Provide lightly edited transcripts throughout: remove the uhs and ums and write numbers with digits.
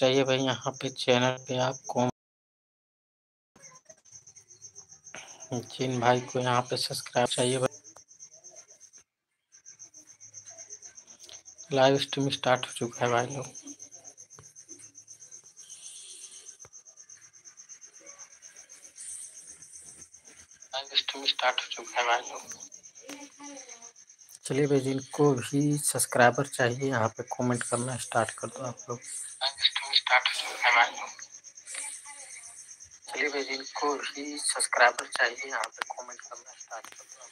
चाहिए भाई यहाँ पे चैनल पे आपको। जिन भाई को यहाँ पे सब्सक्राइब चाहिए भाई। लाइव स्ट्रीम स्टार्ट हो चुका है भाई लोग। चलिए भाई जिनको भी सब्सक्राइबर चाहिए यहाँ पे कमेंट करना स्टार्ट कर दो आप लोग। चलिए भाई जिनको भी सब्सक्राइबर चाहिए यहाँ पे कमेंट करना स्टार्ट कर दो।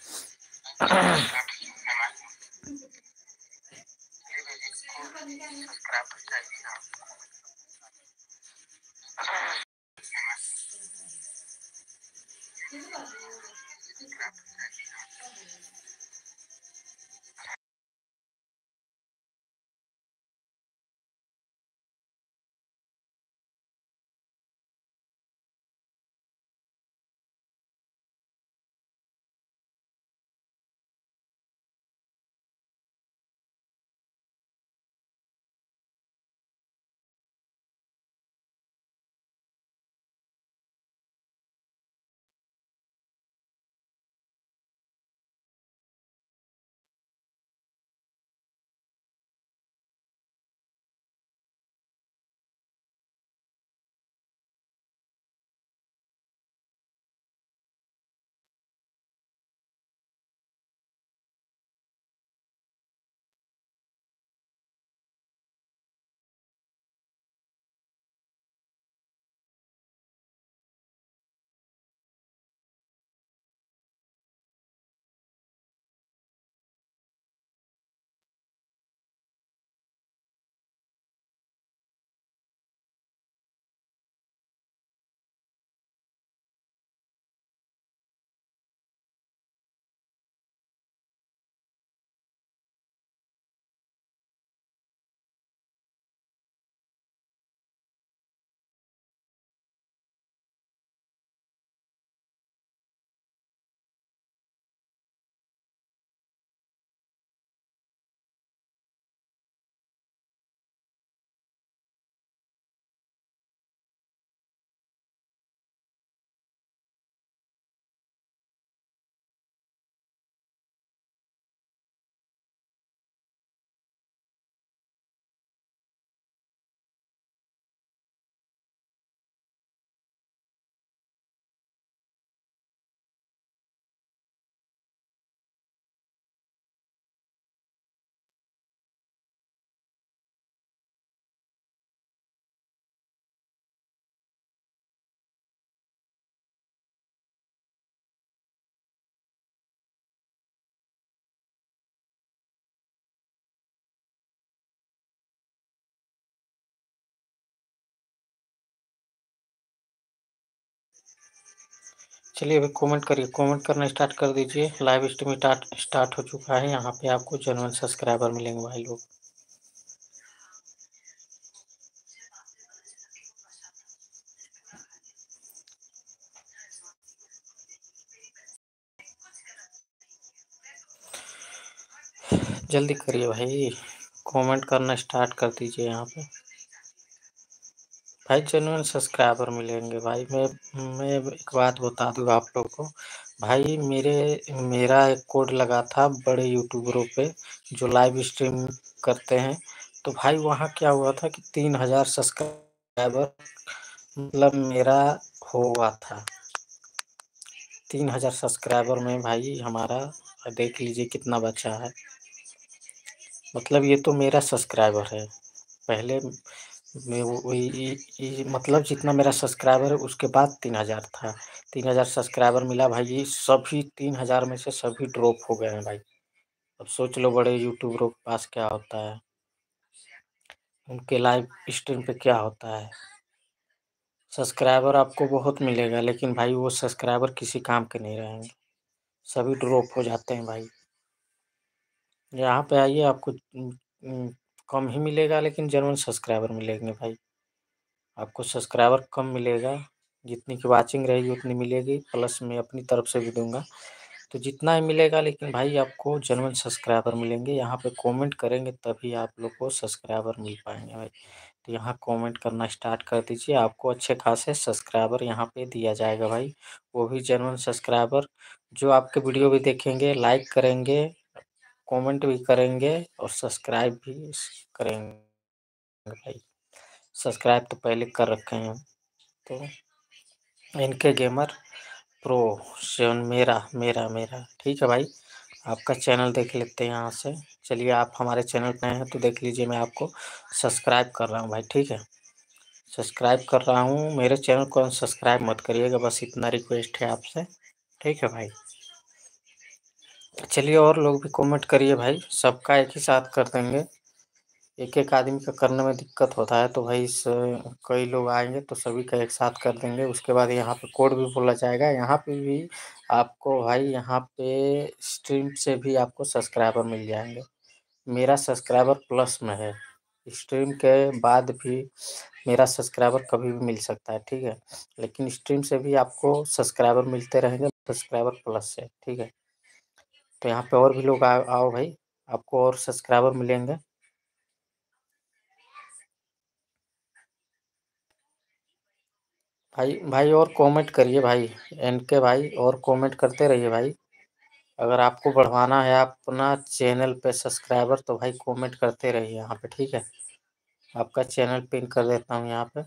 चलिए अभी कमेंट करिए, कमेंट करना स्टार्ट कर दीजिए। लाइव स्ट्रीम स्टार्ट हो चुका है। यहाँ पे आपको जेन्युइन सब्सक्राइबर मिलेंगे भाई लोग। जल्दी करिए भाई, कमेंट करना स्टार्ट कर दीजिए। यहाँ पे भाई जेन्युइन सब्सक्राइबर मिलेंगे भाई। मैं एक बात बता दूँ आप लोग को भाई, मेरा एक कोड लगा था बड़े यूट्यूबरों पे जो लाइव स्ट्रीम करते हैं। तो भाई वहाँ क्या हुआ था कि 3000 सब्सक्राइबर मतलब मेरा हुआ था 3000 सब्सक्राइबर में। भाई हमारा देख लीजिए कितना बचा है, मतलब ये तो मेरा सब्सक्राइबर है। पहले मैं वही मतलब जितना मेरा सब्सक्राइबर है उसके बाद 3000 था। 3000 सब्सक्राइबर मिला भाई, सभी 3000 में से सभी ड्रॉप हो गए हैं भाई। अब सोच लो बड़े यूट्यूबरों के पास क्या होता है, उनके लाइव स्ट्रीम पे क्या होता है। सब्सक्राइबर आपको बहुत मिलेगा लेकिन भाई वो सब्सक्राइबर किसी काम के नहीं रहेंगे, सभी ड्रॉप हो जाते हैं भाई। यहाँ पे आइए, आपको कम ही मिलेगा लेकिन जेन्युइन सब्सक्राइबर मिलेंगे भाई। आपको सब्सक्राइबर कम मिलेगा, जितनी की वाचिंग रहेगी उतनी मिलेगी, प्लस मैं अपनी तरफ से भी दूंगा तो जितना ही मिलेगा, लेकिन भाई आपको जेन्युइन सब्सक्राइबर मिलेंगे। यहाँ पे कमेंट करेंगे तभी आप लोग को सब्सक्राइबर मिल पाएंगे भाई। तो यहाँ कमेंट करना स्टार्ट कर दीजिए। आपको अच्छे खासे सब्सक्राइबर यहाँ पे दिया जाएगा भाई, वो भी जेन्युइन सब्सक्राइबर जो आपके वीडियो भी देखेंगे, लाइक करेंगे, कमेंट भी करेंगे और सब्सक्राइब भी करेंगे। भाई सब्सक्राइब तो पहले कर रखे हैं। तो इनके गेमर प्रो 7 मेरा ठीक है भाई। आपका चैनल देख लेते हैं यहाँ से। चलिए आप हमारे चैनल पे हैं तो देख लीजिए, मैं आपको सब्सक्राइब कर रहा हूँ भाई, ठीक है, सब्सक्राइब कर रहा हूँ। मेरे चैनल को सब्सक्राइब मत करिएगा, बस इतना रिक्वेस्ट है आपसे, ठीक है भाई। चलिए और लोग भी कमेंट करिए भाई, सबका एक ही साथ कर देंगे, एक एक आदमी का करने में दिक्कत होता है। तो भाई कई लोग आएंगे तो सभी का एक साथ कर देंगे। उसके बाद यहाँ पे कोड भी बोला जाएगा, यहाँ पे भी आपको भाई, यहाँ पे स्ट्रीम से भी आपको सब्सक्राइबर मिल जाएंगे। मेरा सब्सक्राइबर प्लस में है, स्ट्रीम के बाद भी मेरा सब्सक्राइबर कभी भी मिल सकता है, ठीक है, लेकिन स्ट्रीम से भी आपको सब्सक्राइबर मिलते रहेंगे, सब्सक्राइबर प्लस से, ठीक है। तो यहाँ पे और भी लोग आओ भाई, आपको और सब्सक्राइबर मिलेंगे। भाई और कमेंट करिए भाई, इनके भाई और कमेंट करते रहिए भाई। अगर आपको बढ़वाना है अपना चैनल पे सब्सक्राइबर तो भाई कमेंट करते रहिए यहाँ पे, ठीक है। आपका चैनल पिन कर देता हूँ यहाँ पे।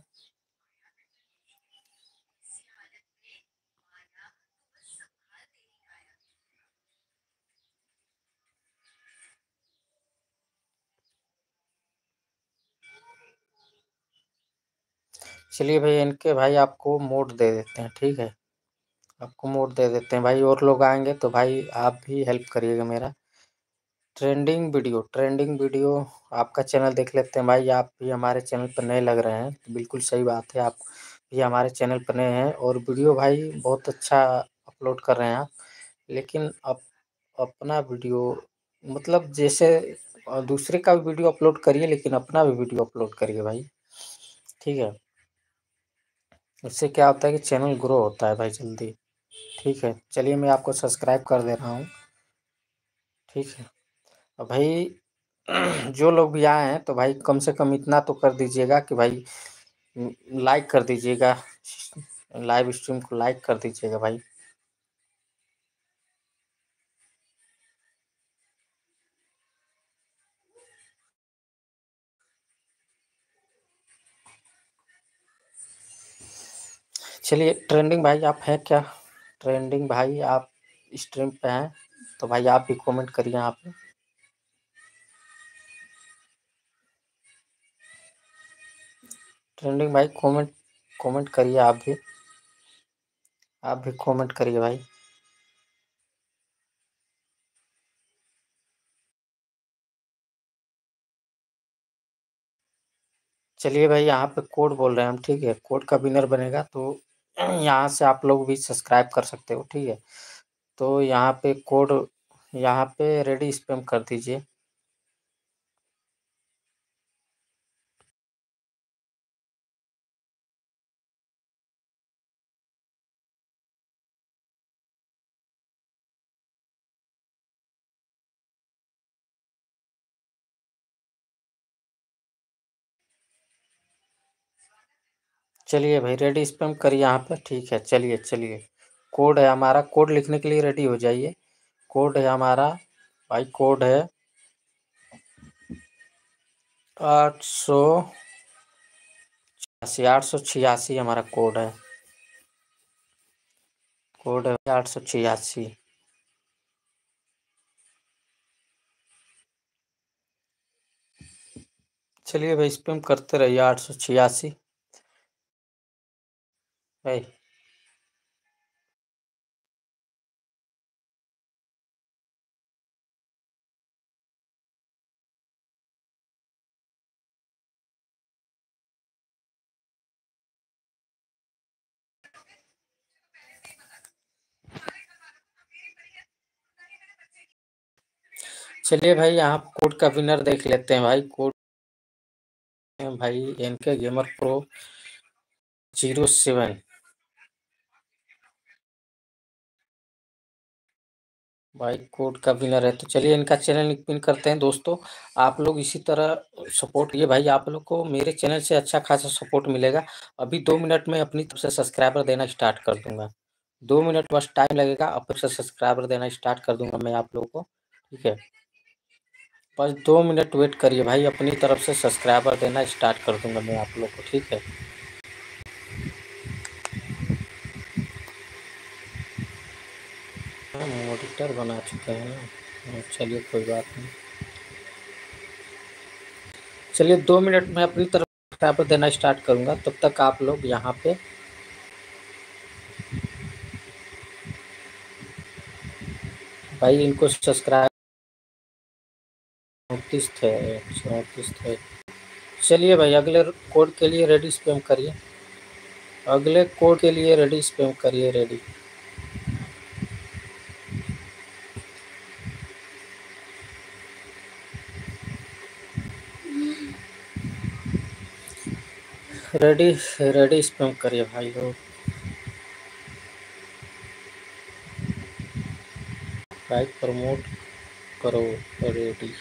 चलिए भाई इनके भाई आपको मोड दे देते हैं, ठीक है, आपको मोड दे देते हैं भाई। और लोग आएंगे तो भाई आप भी हेल्प करिएगा। मेरा ट्रेंडिंग वीडियो आपका चैनल देख लेते हैं भाई। आप भी हमारे चैनल पर नए लग रहे हैं तो बिल्कुल सही बात है, आप भी हमारे चैनल पर नए हैं और वीडियो भाई बहुत अच्छा अपलोड कर रहे हैं आप, लेकिन आप अपना वीडियो मतलब जैसे दूसरे का भी वीडियो अपलोड करिए लेकिन अपना भी वीडियो अपलोड करिए भाई, ठीक है। इससे क्या होता है कि चैनल ग्रो होता है भाई जल्दी, ठीक है। चलिए मैं आपको सब्सक्राइब कर दे रहा हूँ, ठीक है। और भाई जो लोग भी आए हैं तो भाई कम से कम इतना तो कर दीजिएगा कि भाई लाइक कर दीजिएगा, लाइव स्ट्रीम को लाइक कर दीजिएगा भाई। चलिए ट्रेंडिंग भाई आप हैं क्या? ट्रेंडिंग भाई आप स्ट्रीम पे हैं तो भाई आप भी कमेंट करिए यहाँ पे। ट्रेंडिंग भाई कमेंट करिए, आप भी कमेंट करिए भाई। चलिए भाई यहाँ पे कोड बोल रहे हैं हम, ठीक है, कोड का विनर बनेगा तो यहाँ से आप लोग भी सब्सक्राइब कर सकते हो, ठीक है। तो यहाँ पे कोड, यहाँ पे रेडी स्पैम कर दीजिए। चलिए भाई रेडी स्पैम करिए यहाँ पर, ठीक है। चलिए कोड है हमारा, कोड लिखने के लिए रेडी हो जाइए। कोड है हमारा भाई, कोड है 886, 886 हमारा कोड है, कोड है 886। चलिए भाई स्पैम करते रहिए 886 भाई। चलिए भाई यहाँ कोड का विनर देख लेते हैं भाई। कोड भाई एनके गेमर प्रो 07 भाई कोड का विनर है। तो चलिए इनका चैनल पिन करते हैं। दोस्तों आप लोग इसी तरह सपोर्ट, ये भाई आप लोग को मेरे चैनल से अच्छा खासा सपोर्ट मिलेगा। अभी 2 मिनट में अपनी तरफ से सब्सक्राइबर देना स्टार्ट कर दूंगा, 2 मिनट बस टाइम लगेगा, अपनी तरफ से सब्सक्राइबर देना स्टार्ट कर दूंगा मैं आप लोग को, ठीक है। बस 2 मिनट वेट करिए भाई, अपनी तरफ से सब्सक्राइबर देना स्टार्ट कर दूंगा मैं आप लोग को, ठीक है। मॉडिटर बना चुके हैं, चलिए कोई बात नहीं। चलिए 2 मिनट में अपनी तरफ सब्सक्राइबर देना स्टार्ट करूंगा, तब तक आप लोग यहाँ पे भाई इनको सब्सक्राइब 34 थे। चलिए भाई अगले कोड के लिए रेडी स्पैम करिए, अगले कोड के लिए रेडी स्पैम करिए, रेडी। रेडी स्पैम करिए भाई लोग। भाई प्रमोट करो रेडी।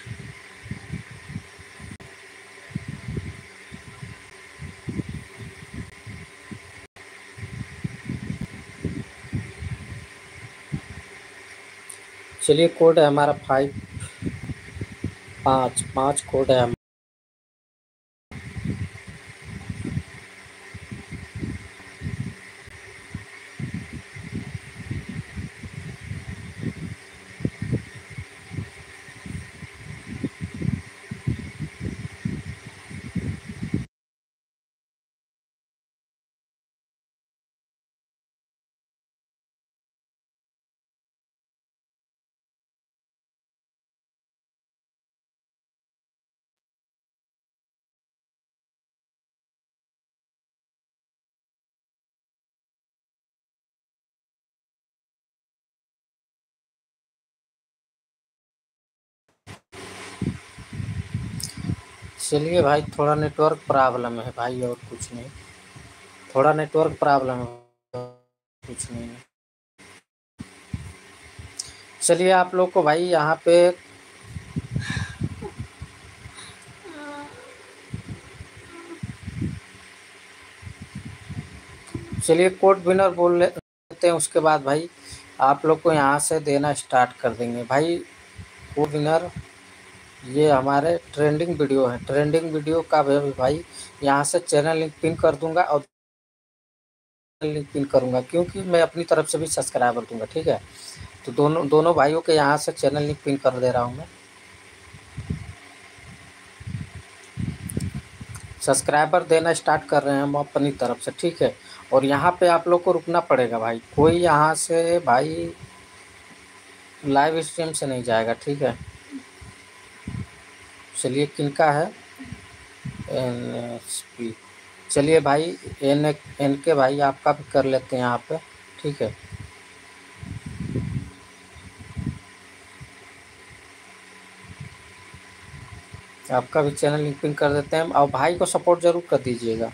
चलिए कोड है हमारा 5-5 कोड है। चलिए भाई थोड़ा नेटवर्क प्रॉब्लम है भाई, और कुछ नहीं, थोड़ा नेटवर्क प्रॉब्लम है, कुछ नहीं। चलिए आप लोग को भाई यहाँ पे चलिए कोड विनर बोल लेते हैं, उसके बाद भाई आप लोग को यहाँ से देना स्टार्ट कर देंगे। भाई कोड विनर ये हमारे ट्रेंडिंग वीडियो है, ट्रेंडिंग वीडियो का भी भाई यहाँ से चैनल लिंक पिन कर दूंगा और लिंक पिन करूँगा, क्योंकि मैं अपनी तरफ से भी सब्सक्राइबर दूंगा, ठीक है। तो दोनों भाइयों के यहाँ से चैनल लिंक पिन कर दे रहा हूँ मैं। सब्सक्राइबर देना स्टार्ट कर रहे हैं हम अपनी तरफ से, ठीक है। और यहाँ पे आप लोग को रुकना पड़ेगा भाई, कोई यहाँ से भाई लाइव स्ट्रीम से नहीं जाएगा, ठीक है। चलिए किनका है NSP, चलिए भाई NK भाई आपका भी कर लेते हैं यहाँ पे, ठीक है। आपका भी चैनल लिंक पिन कर देते हैं, और भाई को सपोर्ट ज़रूर कर दीजिएगा,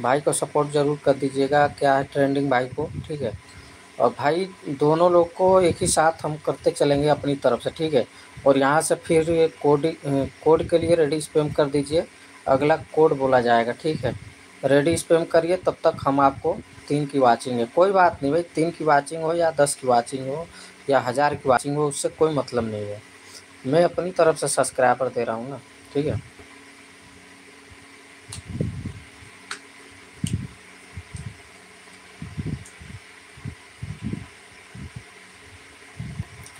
भाई को सपोर्ट ज़रूर कर दीजिएगा, क्या है ट्रेंडिंग भाई को, ठीक है। और भाई दोनों लोग को एक ही साथ हम करते चलेंगे अपनी तरफ से, ठीक है। और यहाँ से फिर कोड के लिए रेडी स्पैम कर दीजिए, अगला कोड बोला जाएगा, ठीक है। रेडी स्पैम करिए, तब तक हम आपको 3 की वाचिंग है, कोई बात नहीं भाई, 3 की वाचिंग हो या 10 की वाचिंग हो या 1000 की वाचिंग हो, उससे कोई मतलब नहीं है। मैं अपनी तरफ से सब्सक्राइबर दे रहा हूँ ना, ठीक है।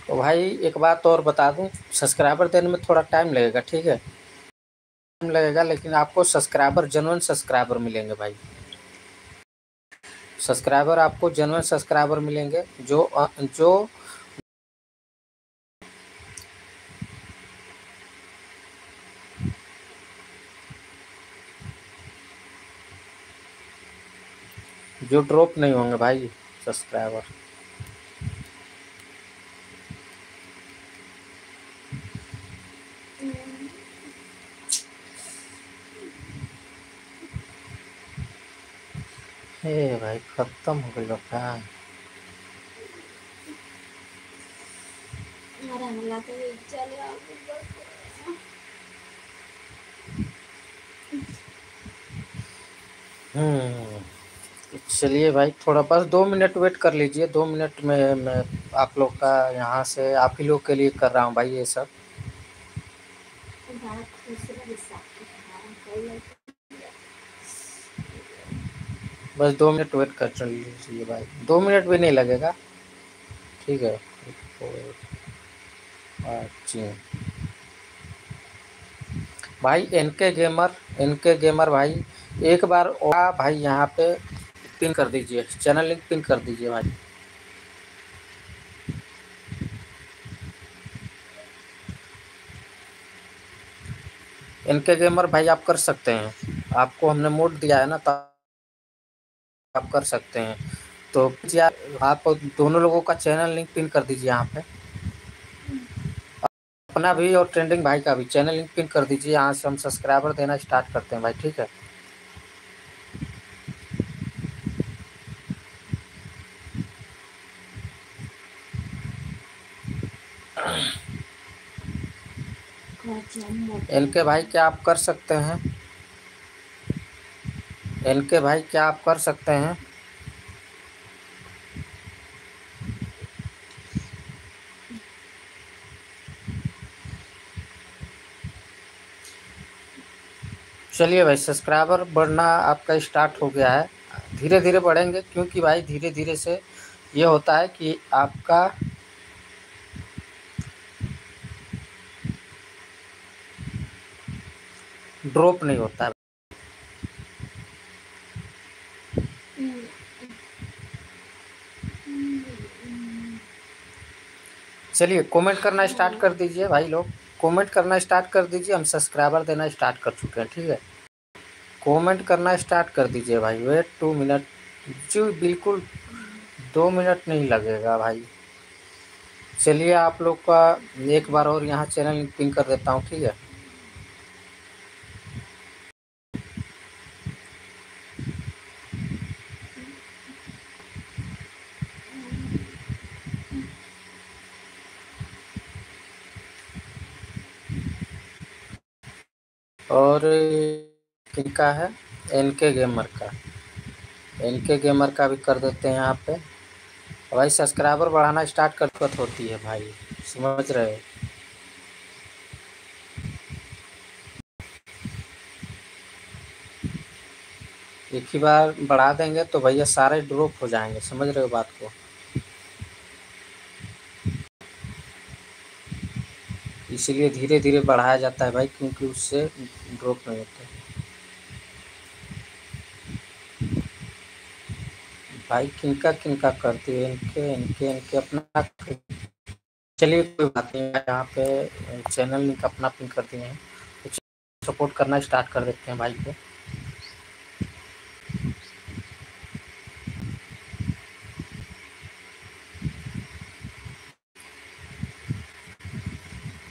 तो भाई एक बात और बता दूं, सब्सक्राइबर देने में थोड़ा टाइम लगेगा, ठीक है, टाइम लगेगा, लेकिन आपको सब्सक्राइबर जेन्युइन सब्सक्राइबर मिलेंगे भाई, सब्सक्राइबर आपको जेन्युइन सब्सक्राइबर मिलेंगे जो जो ड्रॉप नहीं होंगे भाई सब्सक्राइबर। भाई खत्म हो गई। चलिए भाई थोड़ा बस 2 मिनट वेट कर लीजिए। 2 मिनट में मैं आप लोग का यहाँ से आप ही लोग के लिए कर रहा हूँ भाई ये सब। बस 2 मिनट वेट कर चल लीजिए भाई, 2 मिनट भी नहीं लगेगा। ठीक है भाई एनके गेमर भाई एक बार भाई यहाँ पे पिन कर दीजिए, चैनल लिंक पिन कर दीजिए भाई। एनके गेमर भाई आप कर सकते हैं, आपको हमने मोड दिया है ना तो आप कर सकते हैं। तो आप दोनों लोगों का चैनल लिंक पिन कर दीजिए यहाँ पे, अपना भी और ट्रेंडिंग भाई का भी चैनल लिंक पिन कर दीजिए। यहाँ से हम सब्सक्राइबर देना स्टार्ट करते हैं भाई। ठीक है एनके भाई क्या आप कर सकते हैं? एनके भाई क्या आप कर सकते हैं? चलिए भाई सब्सक्राइबर बढ़ना आपका स्टार्ट हो गया है, धीरे धीरे बढ़ेंगे क्योंकि भाई धीरे धीरे से ये होता है कि आपका ड्रॉप नहीं होता है। चलिए कमेंट करना स्टार्ट कर दीजिए भाई लोग, कमेंट करना स्टार्ट कर दीजिए। हम सब्सक्राइबर देना स्टार्ट कर चुके हैं। ठीक है कमेंट करना स्टार्ट कर दीजिए भाई। वेट 2 मिनट जी, बिल्कुल 2 मिनट नहीं लगेगा भाई। चलिए आप लोग का एक बार और यहाँ चैनल पिन कर देता हूँ। ठीक है और किनका है? एनके गेमर का, एनके गेमर का भी कर देते हैं यहाँ पे भाई। सब्सक्राइबर बढ़ाना स्टार्ट कर दिक्कत होती है भाई, समझ रहे हो? एक ही बार बढ़ा देंगे तो भैया सारे ड्रॉप हो जाएंगे, समझ रहे हो बात को? इसलिए धीरे धीरे बढ़ाया जाता है भाई क्योंकि उससे ड्रॉप नहीं होता भाई। किनका किनका करती है? इनके इनके इनके अपना। चलिए कोई बात नहीं, यहाँ पे चैनल लिंक अपना पिन करती हैं तो सपोर्ट करना स्टार्ट कर देते हैं भाई को।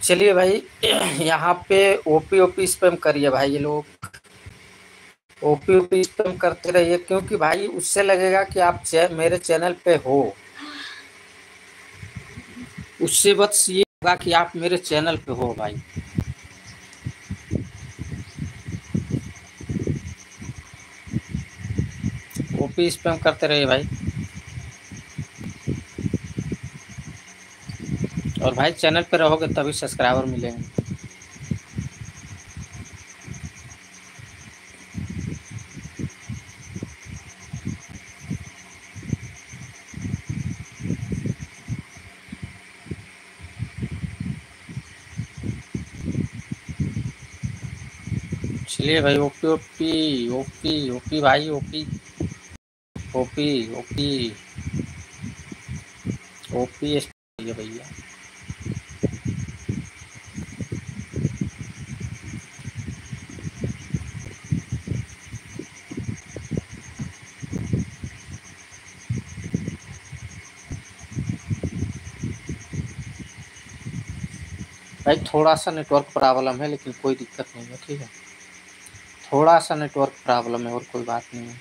चलिए भाई यहाँ पे ओपी स्पैम करिए भाई, ये लोग ओपी स्पैम करते रहिए क्योंकि भाई उससे लगेगा कि आप मेरे चैनल पे हो। उससे बस ये होगा कि आप मेरे चैनल पे हो भाई। ओपी स्पैम करते रहिए भाई और भाई चैनल पर रहोगे तभी सब्सक्राइबर मिलेंगे। चलिए भाई ओपी ओपी ओपी ओपी भाई ओपी ओपी ओपी ओपी भैया भाई थोड़ा सा नेटवर्क प्रॉब्लम है लेकिन कोई दिक्कत नहीं है। ठीक है थोड़ा सा नेटवर्क प्रॉब्लम है और कोई बात नहीं है।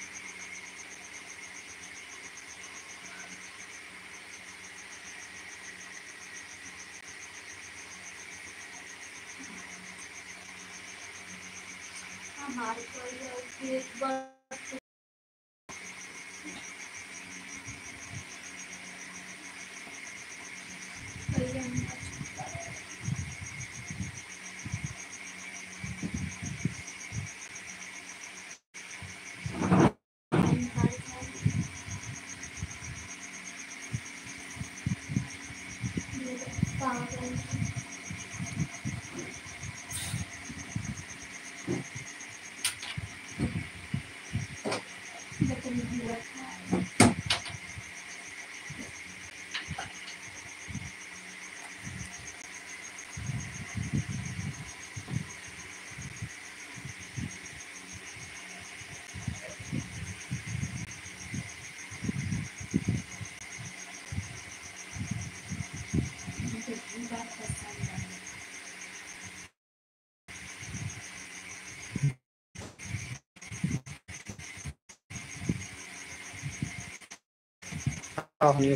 हमने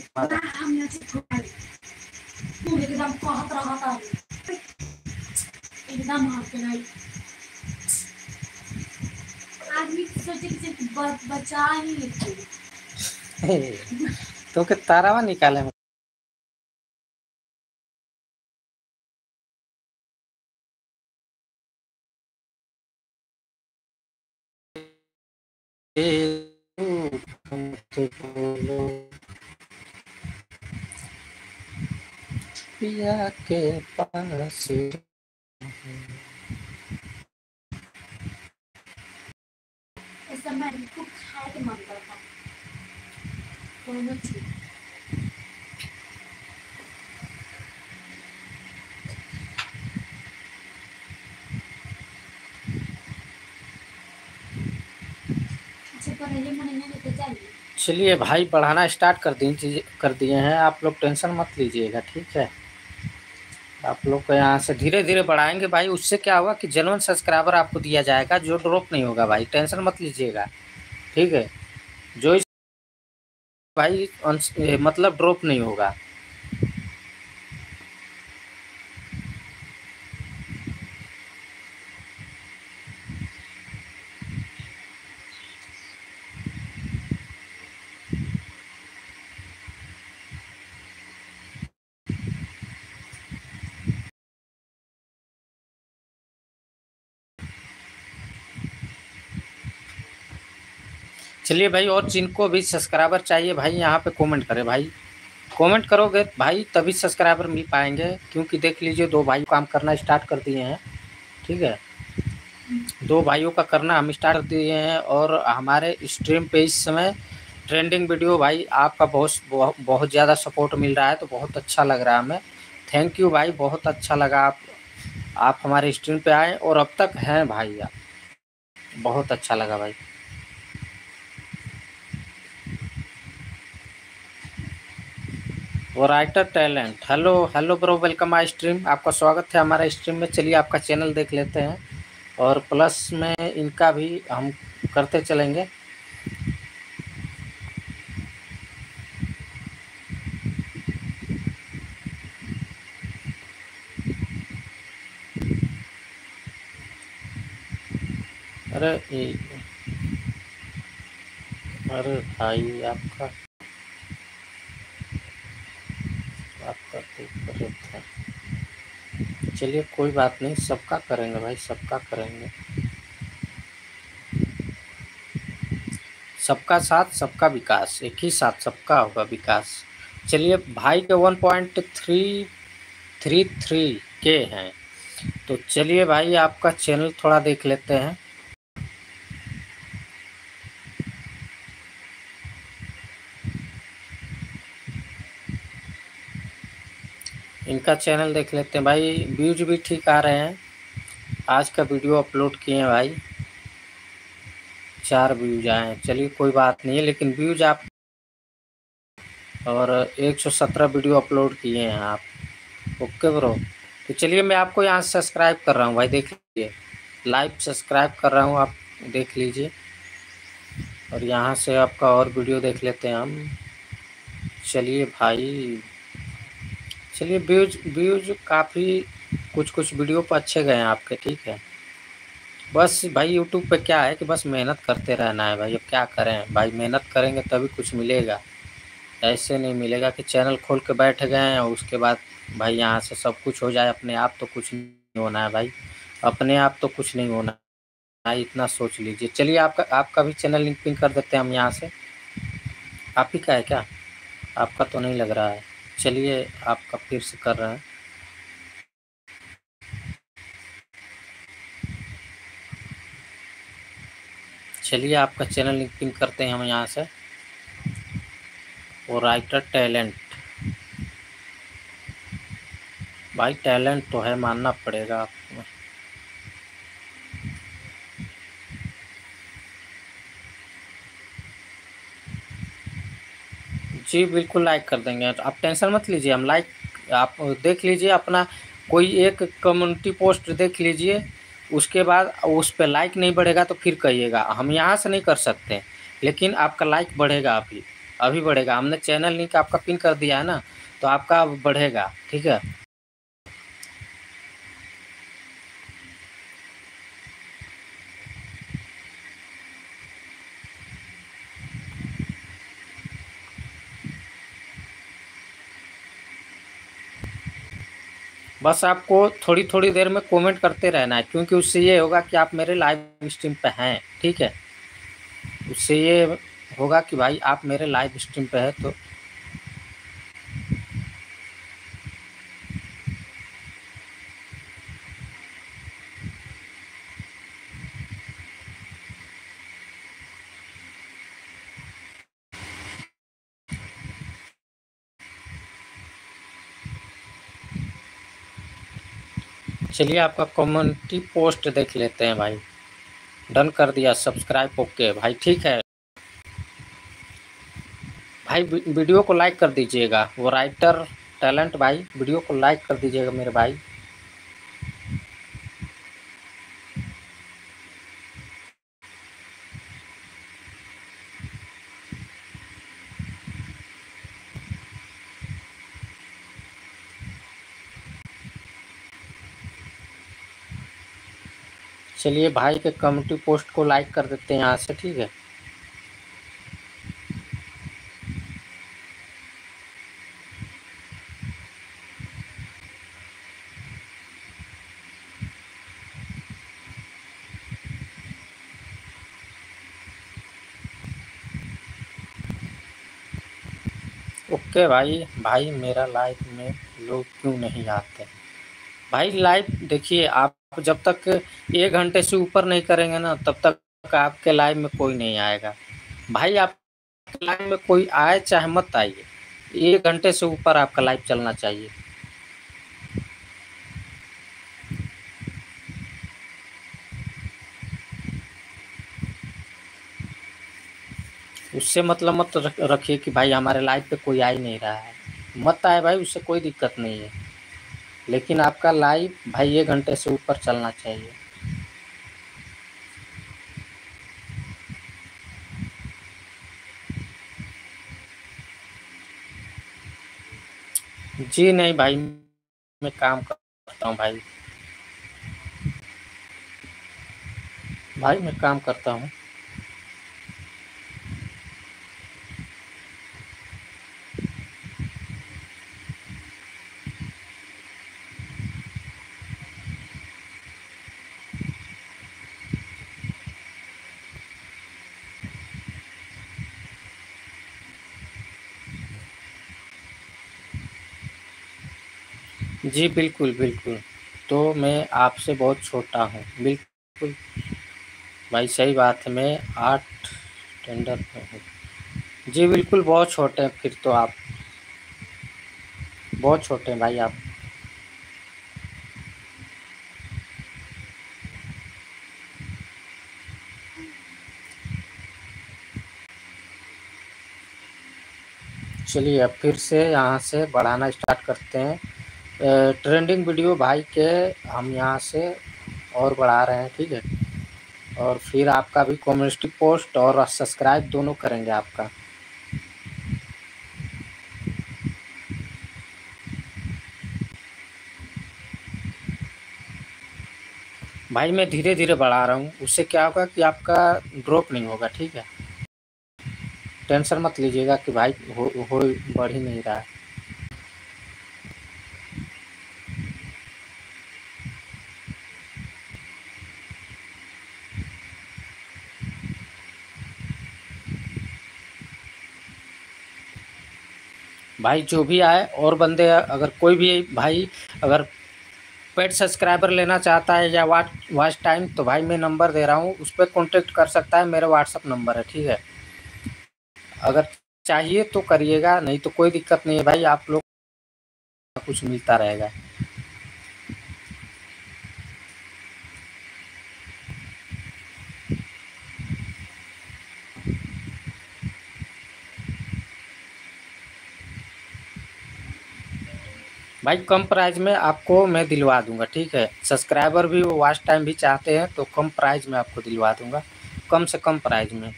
एकदम कहत रहा था एकदम हाथ नहीं आदमी सोचे कि बचा ही लेते तो के तारावा निकाले पिया के पास ऐसा मैं इनको खाए के मन करता हूँ चलिए भाई पढ़ाना स्टार्ट कर दिए हैं। आप लोग टेंशन मत लीजिएगा, ठीक है। आप लोग को यहाँ से धीरे धीरे बढ़ाएंगे भाई। उससे क्या होगा कि जेन्युइन सब्सक्राइबर आपको दिया जाएगा, जो ड्रॉप नहीं होगा भाई। टेंशन मत लीजिएगा, ठीक है। जो इस भाई मतलब ड्रॉप नहीं होगा। चलिए भाई, और जिनको भी सब्सक्राइबर चाहिए भाई यहाँ पे कमेंट करें भाई। कमेंट करोगे भाई तभी सब्सक्राइबर मिल पाएंगे, क्योंकि देख लीजिए दो भाई काम करना स्टार्ट कर दिए हैं, ठीक है। दो भाइयों का करना हम स्टार्ट कर दिए हैं। और हमारे स्ट्रीम पे इस समय ट्रेंडिंग वीडियो भाई आपका बहुत ज़्यादा सपोर्ट मिल रहा है, तो बहुत अच्छा लग रहा है हमें। थैंक यू भाई, बहुत अच्छा लगा आप हमारे स्ट्रीम पर आएँ और अब तक हैं भाई आप, बहुत अच्छा लगा भाई। और writer talent, hello hello bro, welcome I stream. आपका स्वागत है हमारे स्ट्रीम में। चलिए आपका चैनल देख लेते हैं और प्लस में इनका भी हम करते चलेंगे। अरे भाई आपका चलिए कोई बात नहीं, सबका करेंगे भाई, सबका करेंगे, सबका साथ सबका विकास, एक ही साथ सबका होगा विकास। चलिए भाई के 1.333 के हैं, तो चलिए भाई आपका चैनल थोड़ा देख लेते हैं। इनका चैनल देख लेते हैं भाई। व्यूज भी ठीक आ रहे हैं, आज का वीडियो अपलोड किए हैं भाई, 4 व्यूज आए हैं। चलिए कोई बात नहीं है, लेकिन व्यूज आप और 117 वीडियो अपलोड किए हैं आप। ओके ब्रो, तो चलिए मैं आपको यहाँ से सब्सक्राइब कर रहा हूँ भाई, देख लीजिए लाइव सब्सक्राइब कर रहा हूँ, आप देख लीजिए। और यहाँ से आपका और वीडियो देख लेते हैं हम। चलिए भाई, चलिए व्यूज काफ़ी कुछ वीडियो पर अच्छे गए हैं आपके, ठीक है। बस भाई यूट्यूब पे क्या है कि बस मेहनत करते रहना है भाई। अब क्या करें भाई, मेहनत करेंगे तभी कुछ मिलेगा, ऐसे नहीं मिलेगा कि चैनल खोल के बैठ गए हैं और उसके बाद भाई यहाँ से सब कुछ हो जाए। अपने आप तो कुछ नहीं होना है भाई, अपने आप तो कुछ नहीं होना है, इतना सोच लीजिए। चलिए आपका भी चैनल लिंक पिंग कर देते हैं हम यहाँ से। आप ही का है क्या? आपका तो नहीं लग रहा है। चलिए आपका फिर से कर रहे हैं। चलिए आपका चैनल लिंक पिन करते हैं हम यहाँ से। और राइटर टैलेंट, भाई टैलेंट तो है, मानना पड़ेगा आपको। जी बिल्कुल लाइक कर देंगे, आप टेंशन मत लीजिए। हम लाइक आप देख लीजिए, अपना कोई एक कम्युनिटी पोस्ट देख लीजिए, उसके बाद उस पर लाइक नहीं बढ़ेगा तो फिर कहिएगा। हम यहाँ से नहीं कर सकते, लेकिन आपका लाइक बढ़ेगा, अभी बढ़ेगा। हमने चैनल लिंक आपका पिन कर दिया है ना, तो आपका बढ़ेगा, ठीक है। बस आपको थोड़ी थोड़ी देर में कमेंट करते रहना है, क्योंकि उससे ये होगा कि आप मेरे लाइव स्ट्रीम पे हैं, ठीक है। उससे ये होगा कि भाई आप मेरे लाइव स्ट्रीम पे हैं। तो चलिए आपका कम्युनिटी पोस्ट देख लेते हैं भाई। डन कर दिया, सब्सक्राइब ओके भाई, ठीक है भाई। वीडियो को लाइक कर दीजिएगा। वो राइटर टैलेंट भाई वीडियो को लाइक कर दीजिएगा मेरे भाई। चलिए भाई के कम्युनिटी पोस्ट को लाइक कर देते हैं यहाँ से, ठीक है। ओके भाई, भाई मेरा लाइव में लोग क्यों नहीं आते भाई? लाइव देखिए आप जब तक 1 घंटे से ऊपर नहीं करेंगे ना, तब तक आपके लाइव में कोई नहीं आएगा भाई। आप लाइव में कोई आए चाहे मत आइए, 1 घंटे से ऊपर आपका लाइव चलना चाहिए। उससे मतलब मत रखिए कि भाई हमारे लाइव पे कोई आ ही नहीं रहा है। मत आए भाई, उससे कोई दिक्कत नहीं है, लेकिन आपका लाइव भाई 1 घंटे से ऊपर चलना चाहिए। जी नहीं भाई, मैं काम करता हूँ भाई, भाई मैं काम करता हूँ। जी बिल्कुल बिल्कुल, तो मैं आपसे बहुत छोटा हूँ। बिल्कुल भाई सही बात है, मैं 8 टेंडर में हूँ। जी बिल्कुल, बहुत छोटे हैं फिर तो आप, बहुत छोटे हैं भाई आप। चलिए अब फिर से यहाँ से बढ़ाना स्टार्ट करते हैं। ट्रेंडिंग वीडियो भाई के हम यहाँ से और बढ़ा रहे हैं, ठीक है। और फिर आपका भी कम्युनिटी पोस्ट और सब्सक्राइब दोनों करेंगे आपका। भाई मैं धीरे धीरे बढ़ा रहा हूँ, उससे क्या होगा कि आपका ड्रॉप नहीं होगा। ठीक है, टेंशन मत लीजिएगा कि भाई हो बढ़ ही नहीं रहा है। भाई जो भी आए और बंदे, अगर कोई भी भाई अगर पेड सब्सक्राइबर लेना चाहता है या वॉच टाइम, तो भाई मैं नंबर दे रहा हूँ, उस पर कॉन्टेक्ट कर सकता है। मेरा व्हाट्सअप नंबर है, ठीक है। अगर चाहिए तो करिएगा, नहीं तो कोई दिक्कत नहीं है भाई, आप लोग कुछ मिलता रहेगा। भाई कम प्राइस में आपको मैं दिलवा दूंगा, ठीक है। सब्सक्राइबर भी वो वॉच टाइम भी चाहते हैं तो कम प्राइस में आपको दिलवा दूंगा, कम से कम प्राइस में।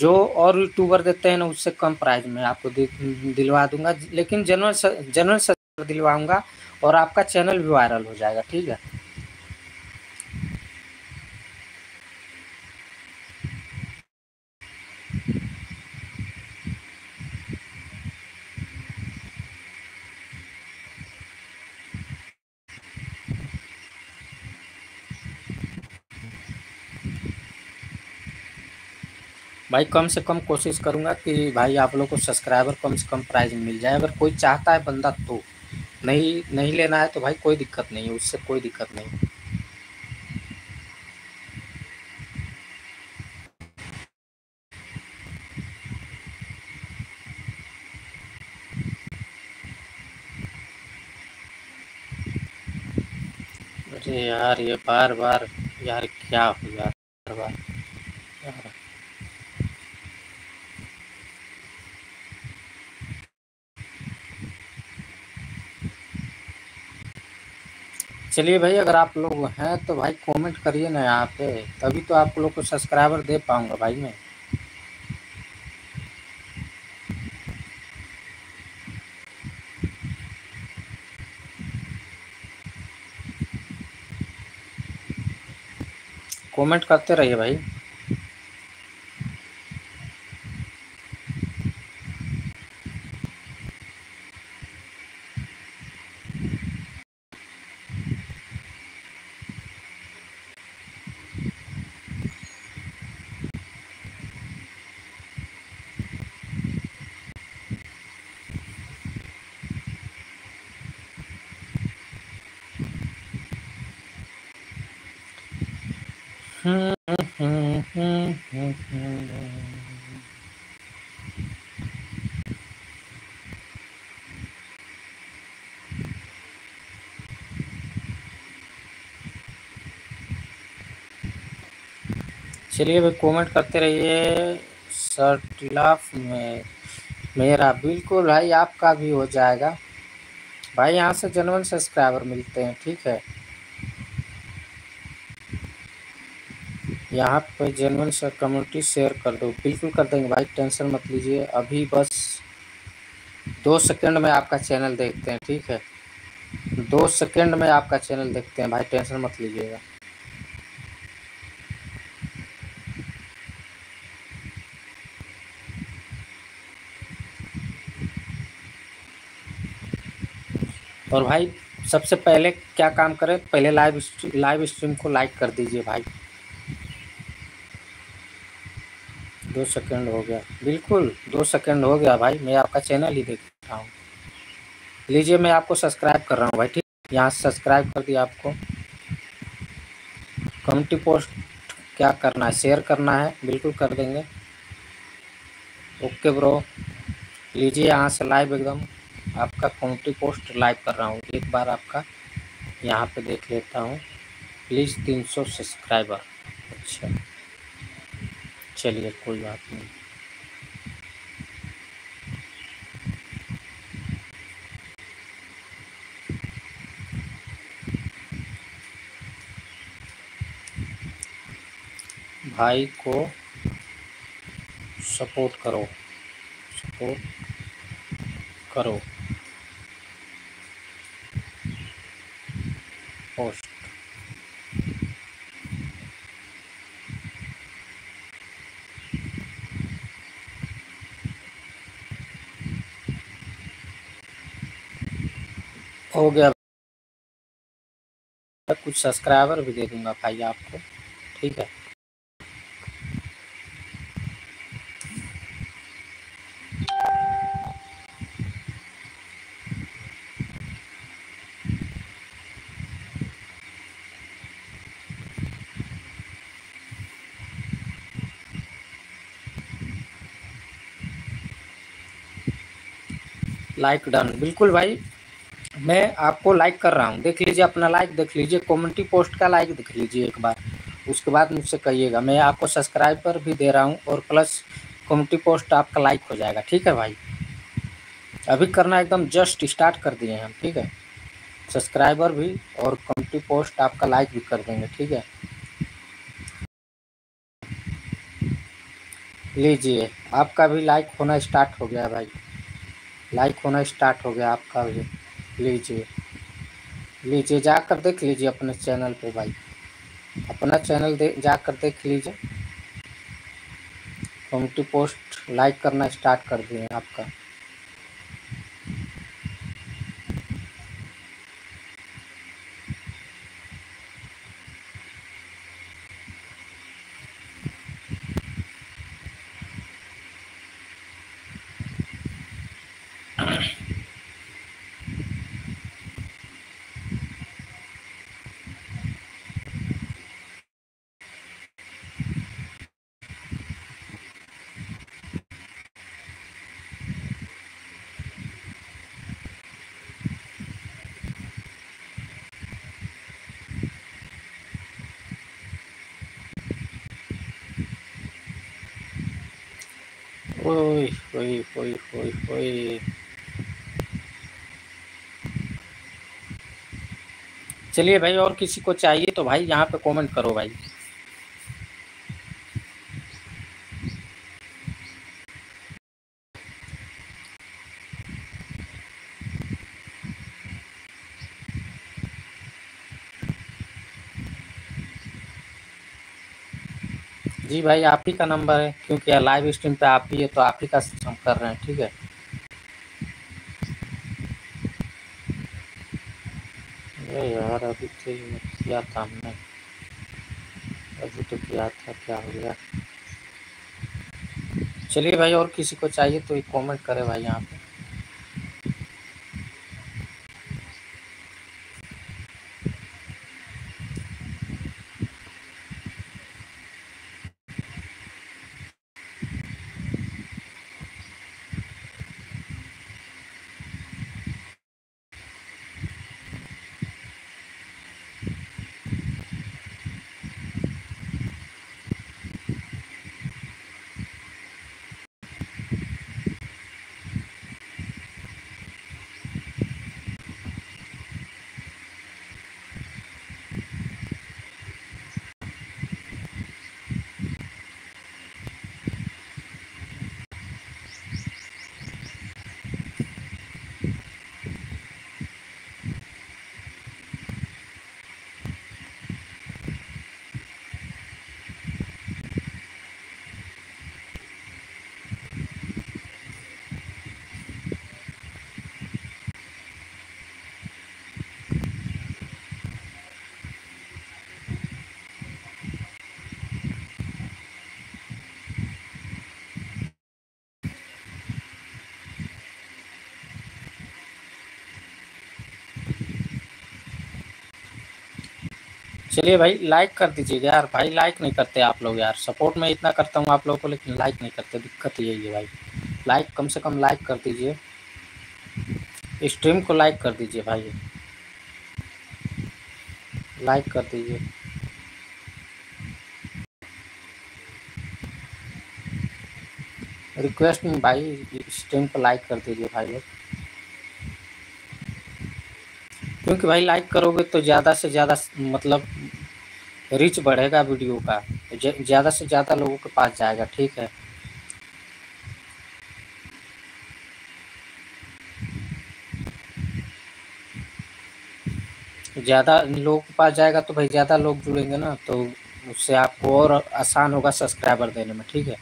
जो और यूट्यूबर देते हैं ना, उससे कम प्राइस में आपको दिलवा दूंगा, लेकिन जनरल सब्सक्राइबर दिलवाऊंगा और आपका चैनल भी वायरल हो जाएगा, ठीक है। भाई कम से कम कोशिश करूंगा कि भाई आप लोगों को सब्सक्राइबर कम से कम प्राइस में मिल जाए। अगर कोई चाहता है बंदा तो, नहीं लेना है तो भाई कोई दिक्कत नहीं है, उससे कोई दिक्कत नहीं। अरे यार ये बार बार यार क्या हो यार, बार बार चलिए भाई अगर आप लोग हैं तो भाई कमेंट करिए ना यहाँ पे, तभी तो आप लोग को सब्सक्राइबर दे पाऊंगा भाई मैं। कमेंट करते रहिए भाई। चलिए भाई कमेंट करते रहिए। सर्टिलाफ में मेरा बिल्कुल भाई आपका भी हो जाएगा भाई, यहाँ से जनवन सब्सक्राइबर मिलते हैं, ठीक है। यहाँ पे जेनवन सर कम्युनिटी शेयर कर दो, बिल्कुल कर देंगे भाई, टेंशन मत लीजिए। अभी बस 2 सेकंड में आपका चैनल देखते हैं, ठीक है। 2 सेकंड में आपका चैनल देखते हैं भाई, टेंशन मत लीजिएगा। और भाई सबसे पहले क्या काम करें, पहले लाइव स्ट्रीम को लाइक कर दीजिए भाई। 2 सेकंड हो गया, बिल्कुल 2 सेकंड हो गया भाई, मैं आपका चैनल ही देख रहा हूँ। लीजिए मैं आपको सब्सक्राइब कर रहा हूँ भाई, ठीक। यहाँ सब्सक्राइब कर दिया आपको। कम्युनिटी पोस्ट क्या करना है, शेयर करना है, बिल्कुल कर देंगे। ओके ब्रो, लीजिए यहाँ से लाइव एकदम आपका कम्युनिटी पोस्ट लाइव कर रहा हूँ। एक बार आपका यहाँ पे देख लेता हूँ प्लीज़। 300 सब्सक्राइबर, अच्छा चलिए कोई बात नहीं। भाई को सपोर्ट करो पोस्ट हो गया कुछ सब्सक्राइबर भी दे दूंगा भाई आपको, ठीक है। लाइक डन, बिल्कुल भाई मैं आपको लाइक कर रहा हूँ, देख लीजिए अपना लाइक, देख लीजिए कमेंटी पोस्ट का लाइक देख लीजिए एक बार, उसके बाद मुझसे कहिएगा। मैं आपको सब्सक्राइब पर भी दे रहा हूँ और प्लस कमेंटी पोस्ट आपका लाइक हो जाएगा, ठीक है भाई। अभी करना एकदम जस्ट स्टार्ट कर दिए हम, ठीक है। सब्सक्राइबर भी और कमेंटी पोस्ट आपका लाइक भी कर देंगे, ठीक है। लीजिए आपका भी लाइक होना स्टार्ट हो गया भाई, लाइक होना स्टार्ट हो गया आपका भी। लीजिए लीजिए जाकर देख लीजिए अपने चैनल पे भाई, अपना चैनल जाकर देख लीजिए। कमेंटी पोस्ट लाइक करना स्टार्ट कर दिए आपका। ओए चलिए भाई, और किसी को चाहिए तो भाई यहाँ पे कमेंट करो भाई। जी भाई आप ही का नंबर है, क्योंकि लाइव स्ट्रीम पे आप ही है तो आप ही का हम कर रहे हैं, ठीक है। अरे यार अभी तो ये किया था हमने, अभी तो किया था, क्या हो गया। चलिए भाई और किसी को चाहिए तो एक कमेंट करे भाई यहाँ पे। चलिए भाई लाइक कर दीजिएगा यार, भाई लाइक नहीं करते आप लोग यार। सपोर्ट मैं इतना करता हूँ आप लोगों को, लेकिन लाइक नहीं करते, दिक्कत यही है भाई। लाइक कम से कम लाइक कर दीजिए, स्ट्रीम को लाइक कर दीजिए भाई, लाइक कर दीजिए। रिक्वेस्ट में भाई स्ट्रीम को लाइक कर दीजिए भाई लोग, क्योंकि भाई लाइक करोगे तो ज़्यादा से ज़्यादा मतलब रीच बढ़ेगा वीडियो का, ज़्यादा से ज़्यादा लोगों के पास जाएगा, ठीक है। ज़्यादा लोगों के पास जाएगा तो भाई ज़्यादा लोग जुड़ेंगे ना, तो उससे आपको और आसान होगा सब्सक्राइबर देने में, ठीक है।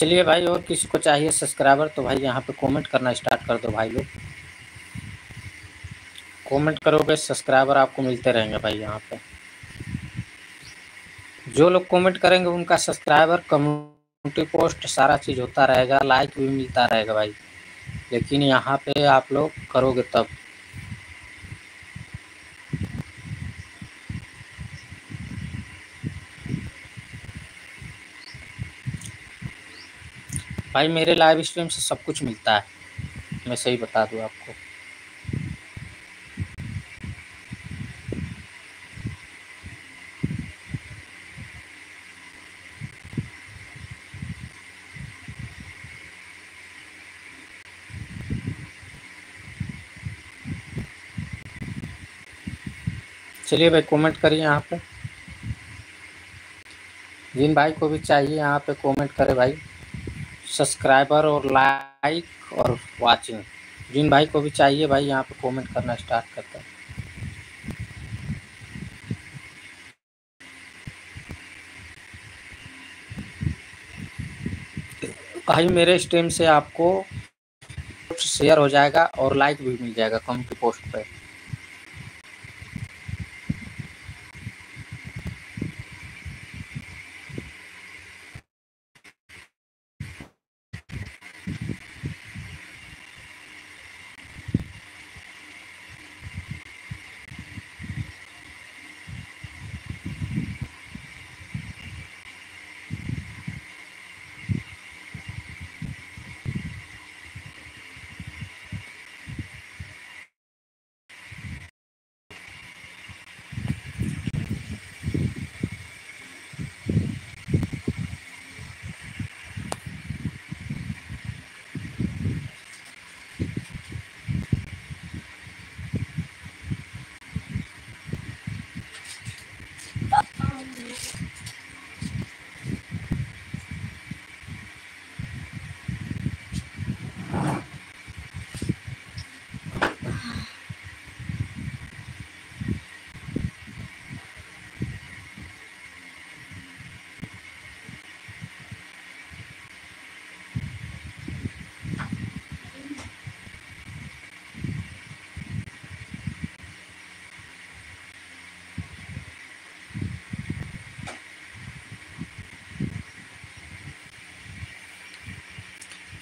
चलिए भाई, और किसी को चाहिए सब्सक्राइबर तो भाई यहाँ पे कमेंट करना स्टार्ट कर दो। भाई लोग कमेंट करोगे सब्सक्राइबर आपको मिलते रहेंगे भाई। यहाँ पे जो लोग कमेंट करेंगे उनका सब्सक्राइबर, कम्युनिटी पोस्ट सारा चीज़ होता रहेगा, लाइक भी मिलता रहेगा भाई। लेकिन यहाँ पे आप लोग करोगे तब। भाई मेरे लाइव स्ट्रीम से सब कुछ मिलता है, मैं सही बता दूँ आपको। चलिए भाई कमेंट करिए यहाँ पे, जिन भाई को भी चाहिए यहाँ पे कमेंट करे भाई। सब्सक्राइबर और लाइक और वाचिंग, जिन भाई को भी चाहिए भाई यहाँ पे कमेंट करना स्टार्ट करता है। भाई मेरे स्ट्रीम से आपको शेयर हो जाएगा और लाइक भी मिल जाएगा कमेंट पोस्ट पे।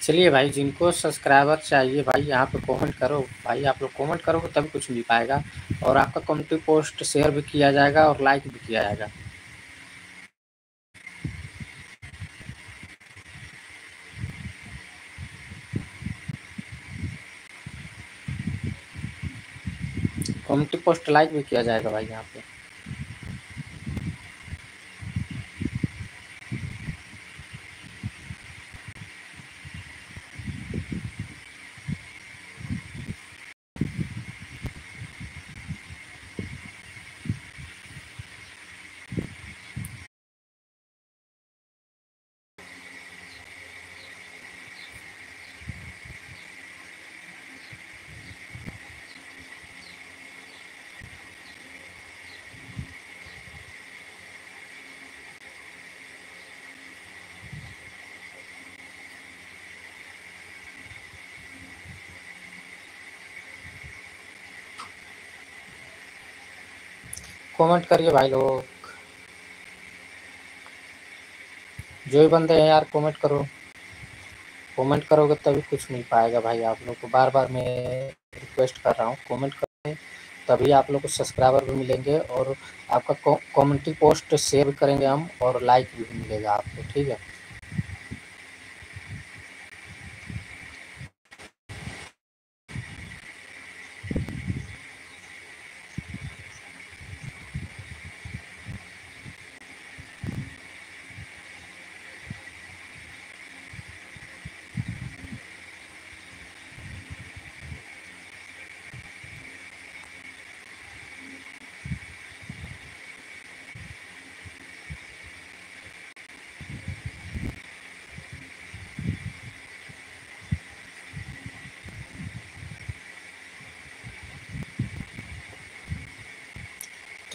चलिए भाई, जिनको सब्सक्राइबर चाहिए भाई यहाँ पे कमेंट करो भाई। आप लोग कमेंट करोगे तभी कुछ मिल पाएगा, और आपका कम्युनिटी पोस्ट शेयर भी किया जाएगा और लाइक भी किया जाएगा। कम्युनिटी पोस्ट लाइक भी किया जाएगा भाई यहाँ पे। कमेंट करिए भाई लोग, जो भी बंदे हैं यार कमेंट करो। कमेंट करोगे तभी कुछ मिल पाएगा भाई। आप लोग को बार बार मैं रिक्वेस्ट कर रहा हूँ, कमेंट करें तभी आप लोग को सब्सक्राइबर भी मिलेंगे, और आपका कम्युनिटी पोस्ट शेयर करेंगे हम, और लाइक भी मिलेगा आपको। ठीक है,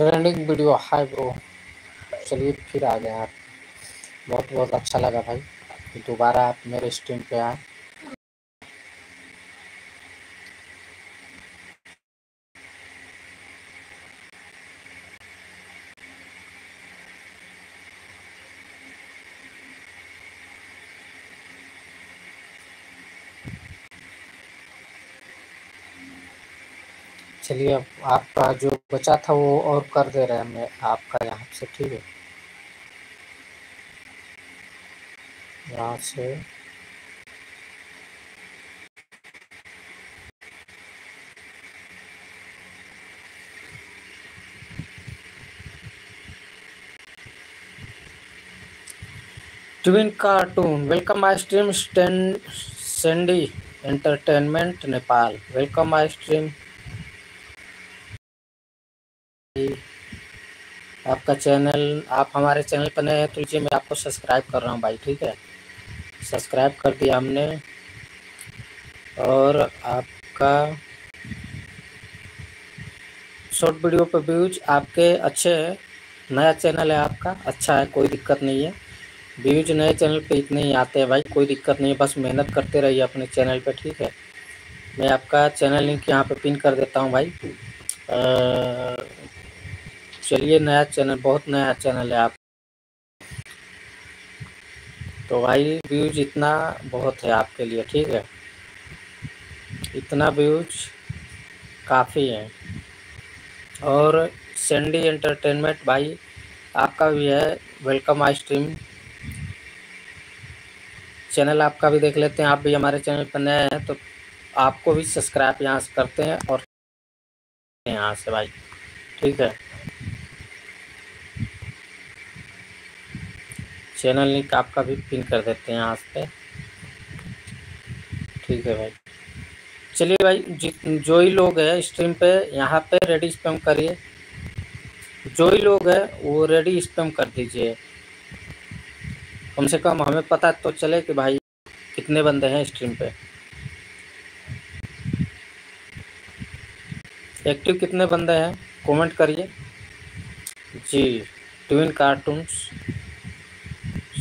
ट्रेंडिंग वीडियो हाय ब्रो। चलिए फिर आ गए आप, बहुत बहुत अच्छा लगा भाई। कि दोबारा आप मेरे स्ट्रीम पे आए। चलिए आपका जो बचा था वो और कर दे रहे हैं मैं आपका यहाँ से, ठीक है, यहाँ से twin cartoon. Welcome my stream Sandy entertainment Nepal, welcome my stream. आपका चैनल, आप हमारे चैनल पर नए हैं तो जी मैं आपको सब्सक्राइब कर रहा हूं भाई, ठीक है, सब्सक्राइब कर दिया हमने। और आपका शॉर्ट वीडियो पर व्यूज आपके अच्छे हैं, नया चैनल है आपका, अच्छा है, कोई दिक्कत नहीं है। व्यूज नए चैनल पे इतने ही आते हैं भाई, कोई दिक्कत नहीं है, बस मेहनत करते रहिए अपने चैनल पे, ठीक है। मैं आपका चैनल लिंक यहाँ पर पिन कर देता हूँ भाई। चलिए, नया चैनल, बहुत नया चैनल है आप तो भाई, व्यूज इतना बहुत है आपके लिए, ठीक है, इतना व्यूज काफ़ी है। और सैंडी एंटरटेनमेंट भाई आपका भी है, वेलकम माय स्ट्रीम। चैनल आपका भी देख लेते हैं, आप भी हमारे चैनल पर नए हैं तो आपको भी सब्सक्राइब यहाँ से करते हैं और यहाँ से भाई, ठीक है। चैनल लिंक आपका भी पिन कर देते हैं यहाँ पे, ठीक है भाई। चलिए भाई, जो ही लोग हैं स्ट्रीम पे, यहाँ पे रेडी स्पैम करिए, जो ही लोग हैं वो रेडी स्पैम कर दीजिए, कम से कम हमें पता तो चले कि भाई कितने बंदे हैं स्ट्रीम पे, एक्टिव कितने बंदे हैं, कमेंट करिए जी। ट्विन कार्टून्स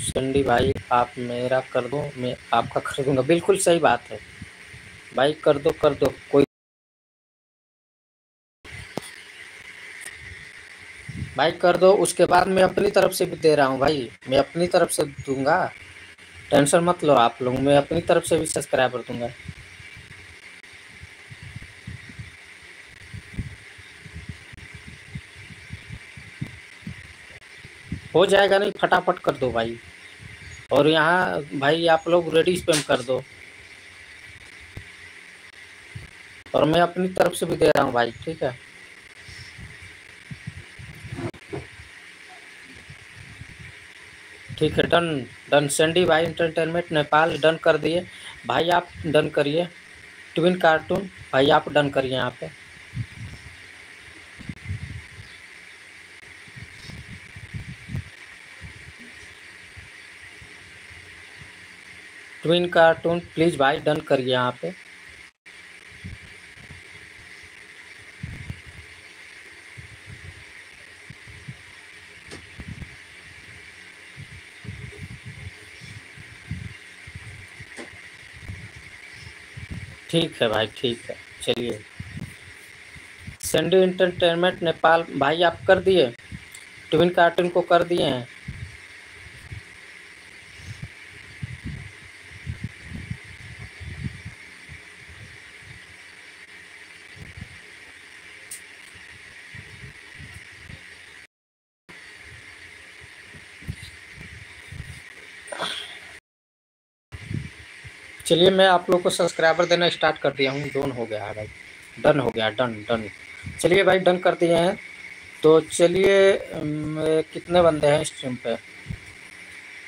सैंडी भाई, आप मेरा कर दो, मैं आपका कर दूँगा, बिल्कुल सही बात है भाई, कर दो कर दो, कोई भाई कर दो। उसके बाद मैं अपनी तरफ से भी दे रहा हूँ भाई, मैं अपनी तरफ से दूंगा, टेंशन मत लो आप लोग, मैं अपनी तरफ से भी सब्सक्राइबर दूंगा। हो जाएगा, नहीं फटाफट कर दो भाई। और यहाँ भाई आप लोग रेडी स्पैम कर दो, और मैं अपनी तरफ से भी दे रहा हूँ भाई, ठीक है। ठीक है, डन डन। सैंडी भाई एंटरटेनमेंट नेपाल डन कर दिए भाई, आप डन करिए। ट्विन कार्टून भाई आप डन करिए यहाँ पे। ट्विन कार्टून प्लीज भाई डन करिए यहाँ पे। ठीक है भाई, ठीक है, चलिए। सैंडी एंटरटेनमेंट नेपाल भाई आप कर दिए, ट्विन कार्टून को कर दिए हैं। चलिए, मैं आप लोग को सब्सक्राइबर देना स्टार्ट कर दिया हूँ। डन हो गया है भाई, डन हो गया, डन डन। चलिए भाई डन कर दिए हैं। तो चलिए, कितने बंदे हैं स्ट्रीम पे?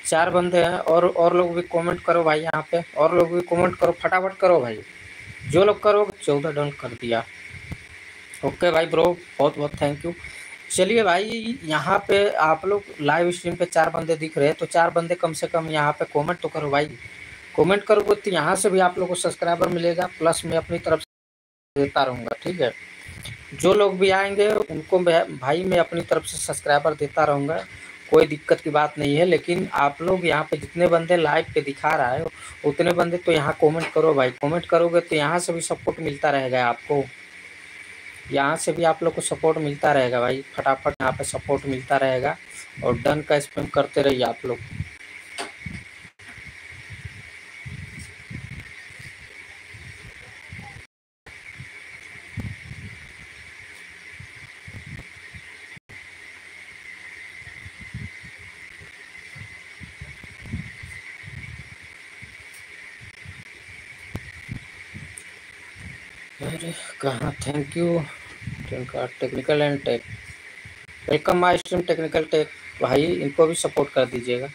4 बंदे हैं। और लोग भी कमेंट करो भाई यहाँ पे, और लोग भी कमेंट करो, फटाफट करो भाई, जो लोग करो। 14 डन कर दिया। ओके भाई ब्रो, बहुत बहुत थैंक यू। चलिए भाई, यहाँ पे आप लोग लाइव स्ट्रीम पे 4 बंदे दिख रहे हैं, तो 4 बंदे कम से कम यहाँ पे कमेंट तो करो भाई। कमेंट करोगे तो यहाँ से भी आप लोगों को सब्सक्राइबर मिलेगा, प्लस मैं अपनी तरफ से देता रहूँगा, ठीक है। जो लोग भी आएंगे उनको भाई मैं अपनी तरफ से सब्सक्राइबर देता रहूँगा, कोई दिक्कत की बात नहीं है। लेकिन आप लोग यहाँ पे जितने बंदे लाइव पे दिखा रहा है उतने बंदे तो यहाँ कमेंट करो भाई, कमेंट करोगे तो यहाँ से भी सपोर्ट मिलता रहेगा आपको, यहाँ से भी आप लोग को सपोर्ट मिलता रहेगा भाई। फटाफट यहाँ पे सपोर्ट मिलता रहेगा और डन का स्पैम करते रहिए आप लोग। अरे कहाँ, thank you technical and tech, welcome my stream technical tech. भाई इनको भी सपोर्ट कर दीजिएगा,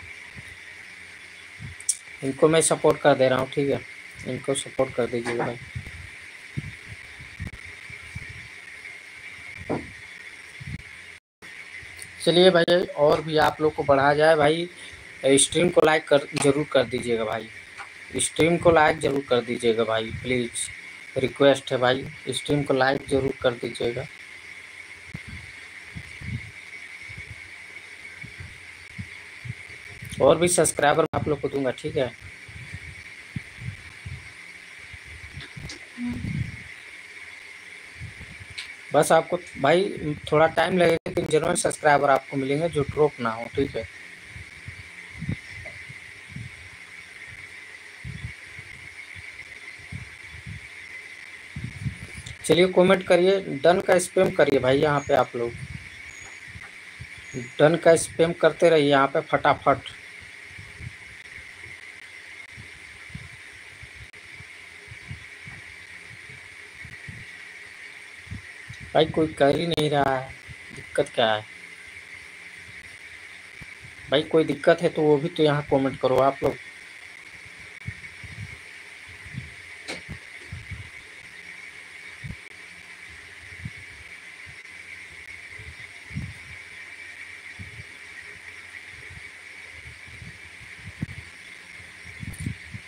इनको मैं सपोर्ट कर दे रहा हूँ, ठीक है, इनको सपोर्ट कर दीजिएगा भाई। चलिए भाई और भी आप लोग को बढ़ा जाए भाई, स्ट्रीम को लाइक जरूर कर दीजिएगा भाई, स्ट्रीम को लाइक जरूर कर दीजिएगा भाई, प्लीज़ रिक्वेस्ट है भाई, स्ट्रीम को लाइक जरूर कर दीजिएगा। और भी सब्सक्राइबर आप लोग को दूंगा, ठीक है। बस आपको भाई थोड़ा टाइम लगेगा लेकिन जरूर सब्सक्राइबर आपको मिलेंगे जो ड्रॉप ना हो, ठीक है। चलिए कमेंट करिए, डन का स्पैम करिए भाई, यहाँ पे आप लोग डन का स्पैम करते रहिए यहाँ पे फटाफट। भाई कोई कर ही नहीं रहा है, दिक्कत क्या है भाई? कोई दिक्कत है तो वो भी तो यहाँ कमेंट करो आप लोग।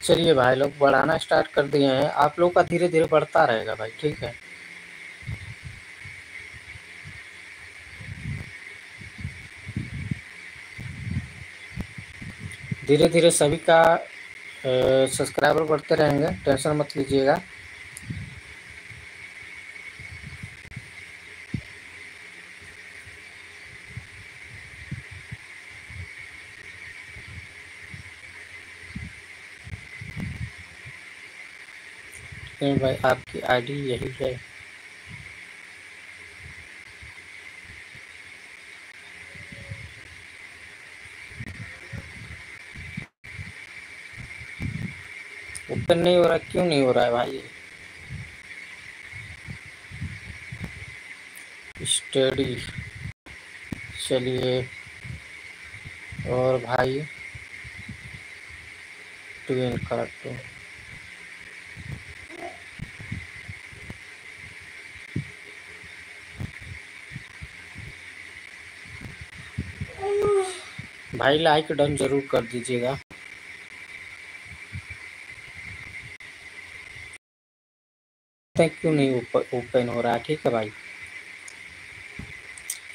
चलिए भाई लोग बढ़ाना स्टार्ट कर दिए हैं, आप लोग का धीरे धीरे बढ़ता रहेगा भाई, ठीक है। धीरे धीरे सभी का सब्सक्राइबर बढ़ते रहेंगे, टेंशन मत लीजिएगा। भाई आपकी आईडी यही है, ओपन नहीं हो रहा, क्यों नहीं हो रहा है भाई? स्टडी, चलिए और भाई ट्विन कार्टून, भाई लाइक डन जरूर कर दीजिएगा। क्यों नहीं ओपन हो रहा है, ठीक है भाई।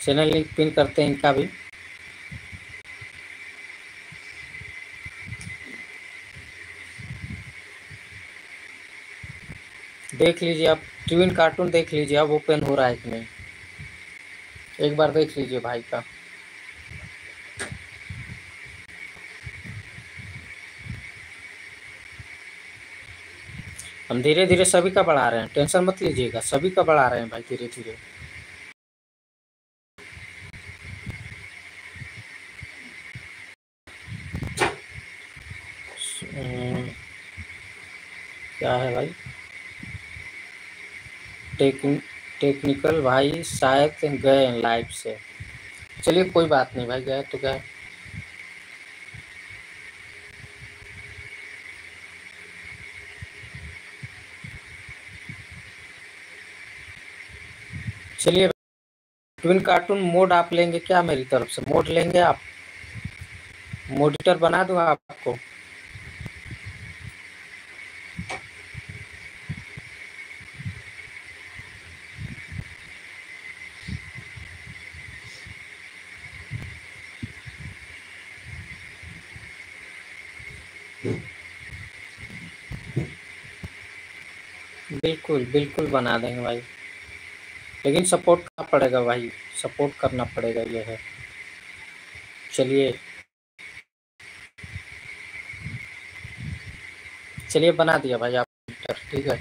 चैनल लिंक पिन करते हैं इनका भी। देख लीजिए आप ट्विन कार्टून, देख लीजिए अब ओपन हो रहा है कि नहीं, एक बार देख लीजिए भाई का। हम धीरे धीरे सभी का बढ़ा रहे हैं, टेंशन मत लीजिएगा, सभी का बढ़ा रहे हैं भाई धीरे धीरे। क्या है भाई टेक्निकल भाई शायद गए लाइव से, चलिए कोई बात नहीं भाई, गए तो गए। चलिए ट्विन कार्टून मोड आप लेंगे क्या? मेरी तरफ से मोड लेंगे आप, मोडिटर बना दूंगा आपको। बिल्कुल बिल्कुल बना देंगे भाई, लेकिन सपोर्ट करना पड़ेगा भाई, सपोर्ट करना पड़ेगा ये है। चलिए चलिए बना दिया भाई आप ठीक है।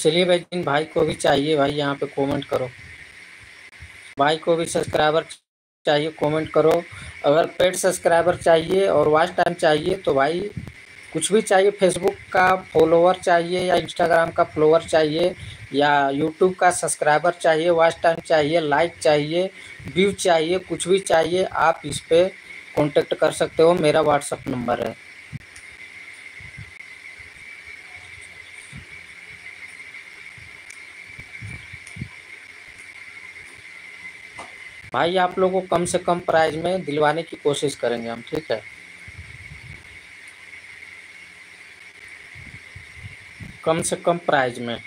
चलिए भाई जिन भाई को भी चाहिए भाई यहाँ पे कमेंट करो, भाई को भी सब्सक्राइबर चाहिए कमेंट करो। अगर पेड सब्सक्राइबर चाहिए और वॉच टाइम चाहिए तो भाई कुछ भी चाहिए, फेसबुक का फॉलोवर चाहिए या इंस्टाग्राम का फॉलोवर चाहिए या यूट्यूब का सब्सक्राइबर चाहिए, वॉच टाइम चाहिए, लाइक चाहिए, व्यू चाहिए, कुछ भी चाहिए आप इस पर कॉन्टेक्ट कर सकते हो। मेरा व्हाट्सअप नंबर है। भाई आप लोगों को कम से कम प्राइस में दिलवाने की कोशिश करेंगे हम, ठीक है। कम से कम प्राइस में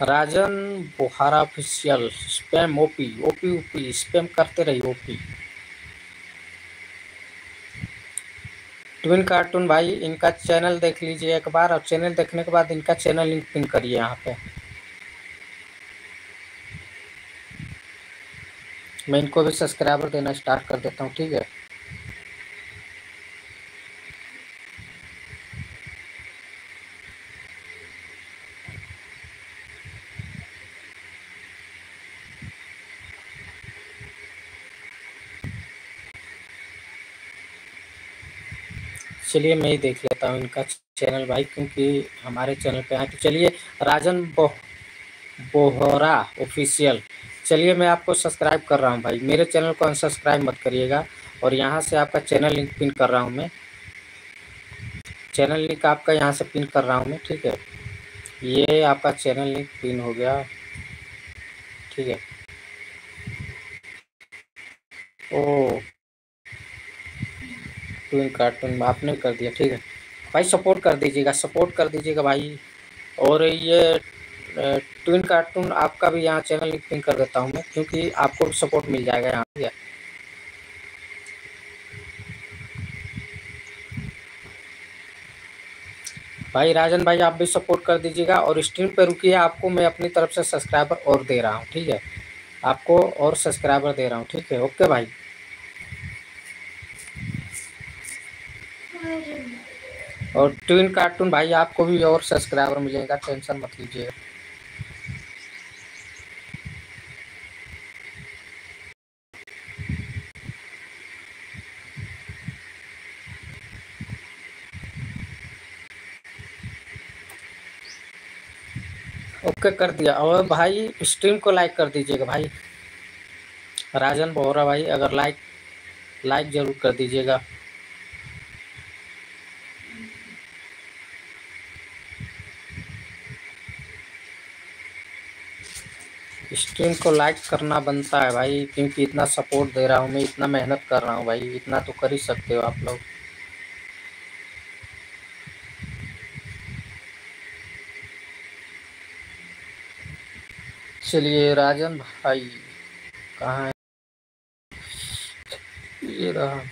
Rajan Bohara official spam OP OP OP spam करते रही ओपी। ट्विन कार्टून भाई इनका चैनल देख लीजिए एक बार, और चैनल देखने के बाद इनका चैनल लिंक पिन करिए यहाँ पे। मैं इनको भी सब्सक्राइबर देना स्टार्ट कर देता हूँ, ठीक है। चलिए मैं ही देख लेता हूँ इनका चैनल भाई, क्योंकि हमारे चैनल पे आए। तो चलिए राजन बोहरा ऑफिशियल, चलिए मैं आपको सब्सक्राइब कर रहा हूँ भाई, मेरे चैनल को अनसब्सक्राइब मत करिएगा। और यहाँ से आपका चैनल लिंक पिन कर रहा हूँ मैं, चैनल लिंक आपका यहाँ से पिन कर रहा हूँ मैं, ठीक है। ये आपका चैनल लिंक पिन हो गया, ठीक है। ओ ट्विन कार्टून आपने कर दिया, ठीक है भाई, सपोर्ट कर दीजिएगा, सपोर्ट कर दीजिएगा भाई। और ये ट्विन कार्टून आपका भी यहाँ चैनल लिंक पिन कर देता हूँ मैं, क्योंकि आपको भी सपोर्ट मिल जाएगा यहाँ पे। भाई राजन भाई आप भी सपोर्ट कर दीजिएगा और स्ट्रीम पे रुकिए, आपको मैं अपनी तरफ से सब्सक्राइबर और दे रहा हूँ, ठीक है। आपको और सब्सक्राइबर दे रहा हूँ, ठीक है। ओके भाई और ट्विन कार्टून भाई आपको भी और सब्सक्राइबर मिलेगा, टेंशन मत लीजिएगा। ओके कर दिया। और भाई स्ट्रीम को लाइक कर दीजिएगा भाई, राजन बोहरा भाई अगर लाइक जरूर कर दीजिएगा। स्ट्रीम को लाइक करना बनता है भाई, क्योंकि इतना सपोर्ट दे रहा हूँ मैं, इतना मेहनत कर रहा हूँ भाई, इतना तो कर ही सकते हो आप लोग। चलिए राजन भाई कहाँ है, ये रहा।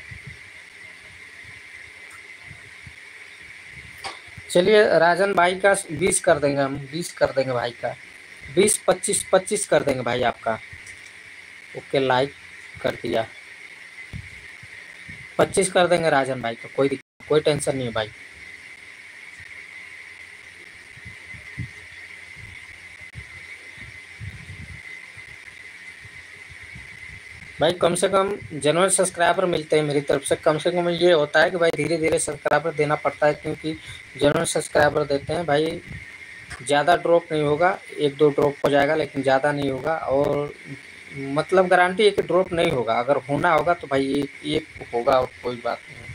चलिए राजन भाई का 20 कर देंगे हम, 20 कर देंगे भाई का, 20 25 कर देंगे भाई आपका। ओके लाइक कर दिया, 25 कर देंगे राजन भाई का, कोई टेंशन नहीं है भाई। भाई कम से कम जनरल सब्सक्राइबर मिलते हैं मेरी तरफ से, कम से कम ये होता है कि भाई धीरे धीरे सब्सक्राइबर देना पड़ता है, क्योंकि जनरल सब्सक्राइबर देते हैं भाई, ज़्यादा ड्रॉप नहीं होगा, एक दो ड्रॉप हो जाएगा लेकिन ज़्यादा नहीं होगा। और मतलब गारंटी है कि ड्रॉप नहीं होगा, अगर होना होगा तो भाई एक होगा और कोई बात नहीं।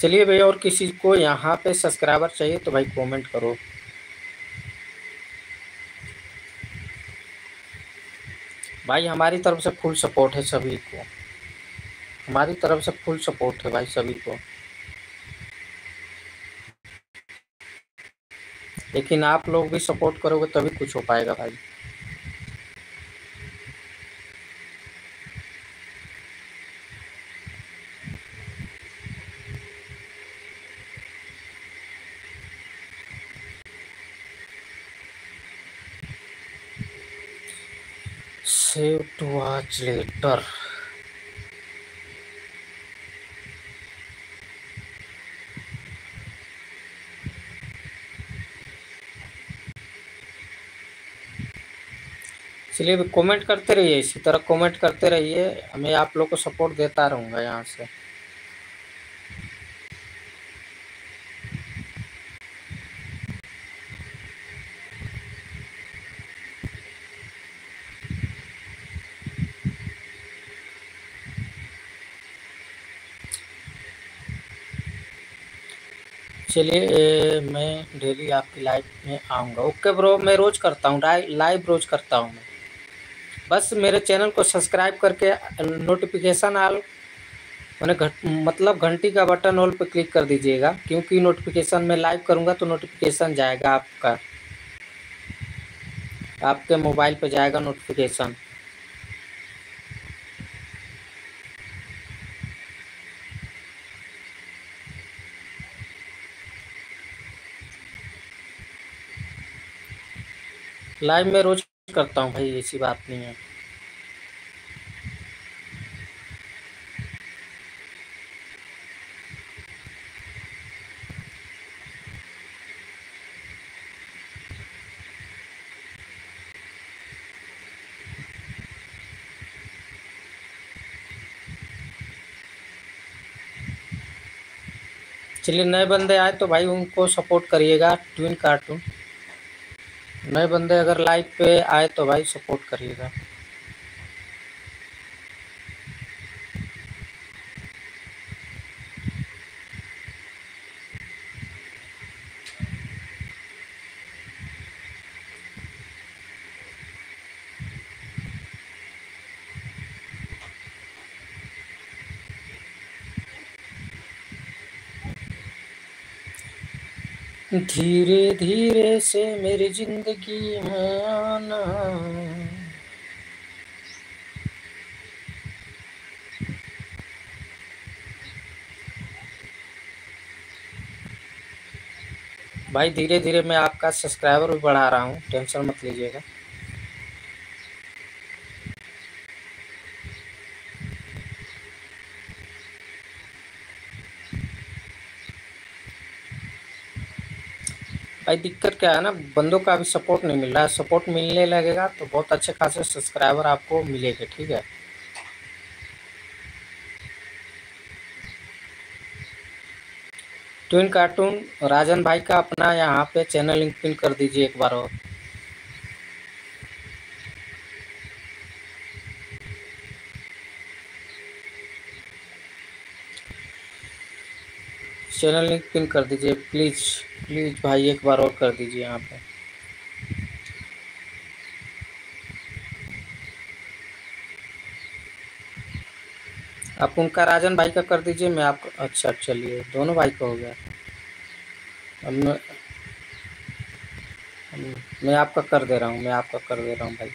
चलिए भैया और किसी को यहाँ पे सब्सक्राइबर चाहिए तो भाई कमेंट करो। भाई हमारी तरफ से फुल सपोर्ट है सभी को, हमारी तरफ से फुल सपोर्ट है भाई सभी को, लेकिन आप लोग भी सपोर्ट करोगे तभी कुछ हो पाएगा भाई। Save to watch later. इसलिए कमेंट करते रहिए, इसी तरह कमेंट करते रहिए, मैं आप लोग को सपोर्ट देता रहूँगा यहाँ से। चलिए मैं डेली आपकी लाइव में आऊँगा। ओके ब्रो, मैं रोज़ करता हूँ लाइव, रोज़ करता हूँ मैं। बस मेरे चैनल को सब्सक्राइब करके नोटिफिकेशन ऑल मैंने मतलब घंटी का बटन ऑल पर क्लिक कर दीजिएगा, क्योंकि नोटिफिकेशन में लाइव करूँगा तो नोटिफिकेशन जाएगा आपका, आपके मोबाइल पर जाएगा नोटिफिकेशन। लाइव में रोज करता हूँ भाई, ऐसी बात नहीं है। चलिए नए बंदे आए तो भाई उनको सपोर्ट करिएगा, ट्विन कार्टून। नए बंदे अगर लाइव पे आए तो भाई सपोर्ट करिएगा। धीरे धीरे से मेरी जिंदगी में आना, भाई धीरे धीरे मैं आपका सब्सक्राइबर भी बढ़ा रहा हूँ, टेंशन मत लीजिएगा। भाई दिक्कत क्या है ना, बंदों का भी सपोर्ट नहीं मिल रहा है, सपोर्ट मिलने लगेगा तो बहुत अच्छे खासे सब्सक्राइबर आपको मिलेंगे, ठीक है। ट्विन कार्टून राजन भाई का अपना यहाँ पे चैनल लिंक पिन कर दीजिए एक बार और। चैनल लिंक पिन कर दीजिए प्लीज़ प्लीज़ भाई, एक बार और कर दीजिए यहाँ पे। आप उनका राजन भाई का कर दीजिए, मैं आपको। अच्छा चलिए दोनों भाई का हो गया, मैं आपका कर दे रहा हूँ, मैं आपका कर दे रहा हूँ भाई।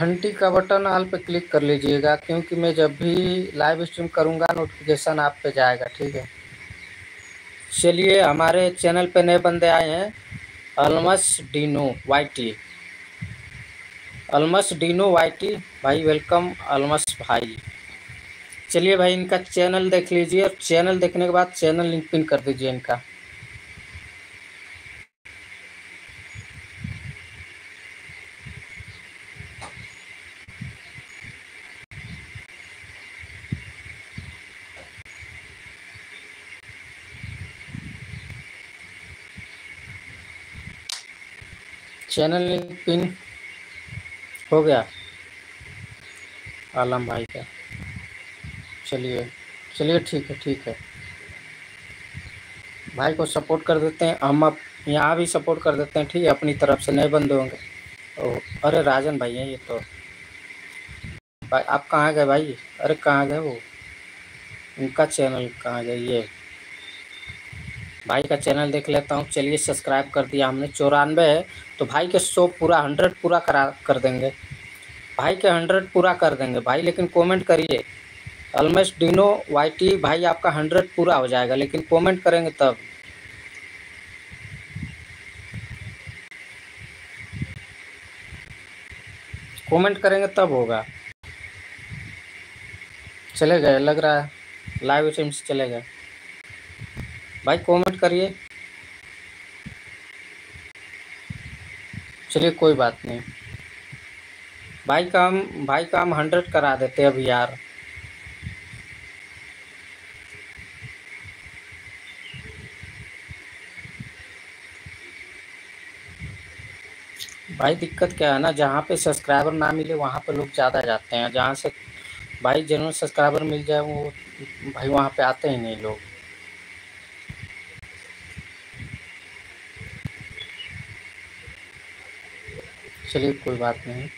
घंटी का बटन ऑल पे क्लिक कर लीजिएगा, क्योंकि मैं जब भी लाइव स्ट्रीम करूंगा नोटिफिकेशन आप पे जाएगा, ठीक है। चलिए हमारे चैनल पे नए बंदे आए हैं, अल्मस डीनो वाईटी भाई वेलकम अल्मस भाई। चलिए भाई इनका चैनल देख लीजिए, और चैनल देखने के बाद चैनल लिंक पिन कर दीजिए इनका। चैनल लिंक पिन हो गया आलम भाई का। चलिए चलिए ठीक है भाई को सपोर्ट कर देते हैं हम, आप यहाँ भी सपोर्ट कर देते हैं ठीक है, अपनी तरफ से नहीं बंद होंगे। ओ अरे राजन भाई हैं ये तो, भाई आप कहाँ गए भाई? अरे कहाँ गए वो, उनका चैनल कहाँ गए? ये भाई का चैनल देख लेता हूँ। चलिए सब्सक्राइब कर दिया हमने, 94 है तो भाई के 100 पूरा 100 पूरा कर देंगे, भाई के 100 पूरा कर देंगे भाई। लेकिन कमेंट करिए ऑलमोस्ट डिनो वाईटी भाई आपका 100 पूरा हो जाएगा, लेकिन कमेंट करेंगे तब। कमेंट करेंगे तब होगा। चले गए लग रहा है, लाइव स्ट्रीम से चले गए भाई। कमेंट करिए, चलिए कोई बात नहीं भाई काम 100 करा देते अब यार। भाई दिक्कत क्या है ना, जहाँ पे सब्सक्राइबर ना मिले वहाँ पे लोग ज़्यादा जाते हैं, जहाँ से भाई जेन्युइन सब्सक्राइबर मिल जाए वो भाई वहाँ पे आते ही नहीं लोग। चलिए कोई बात नहीं,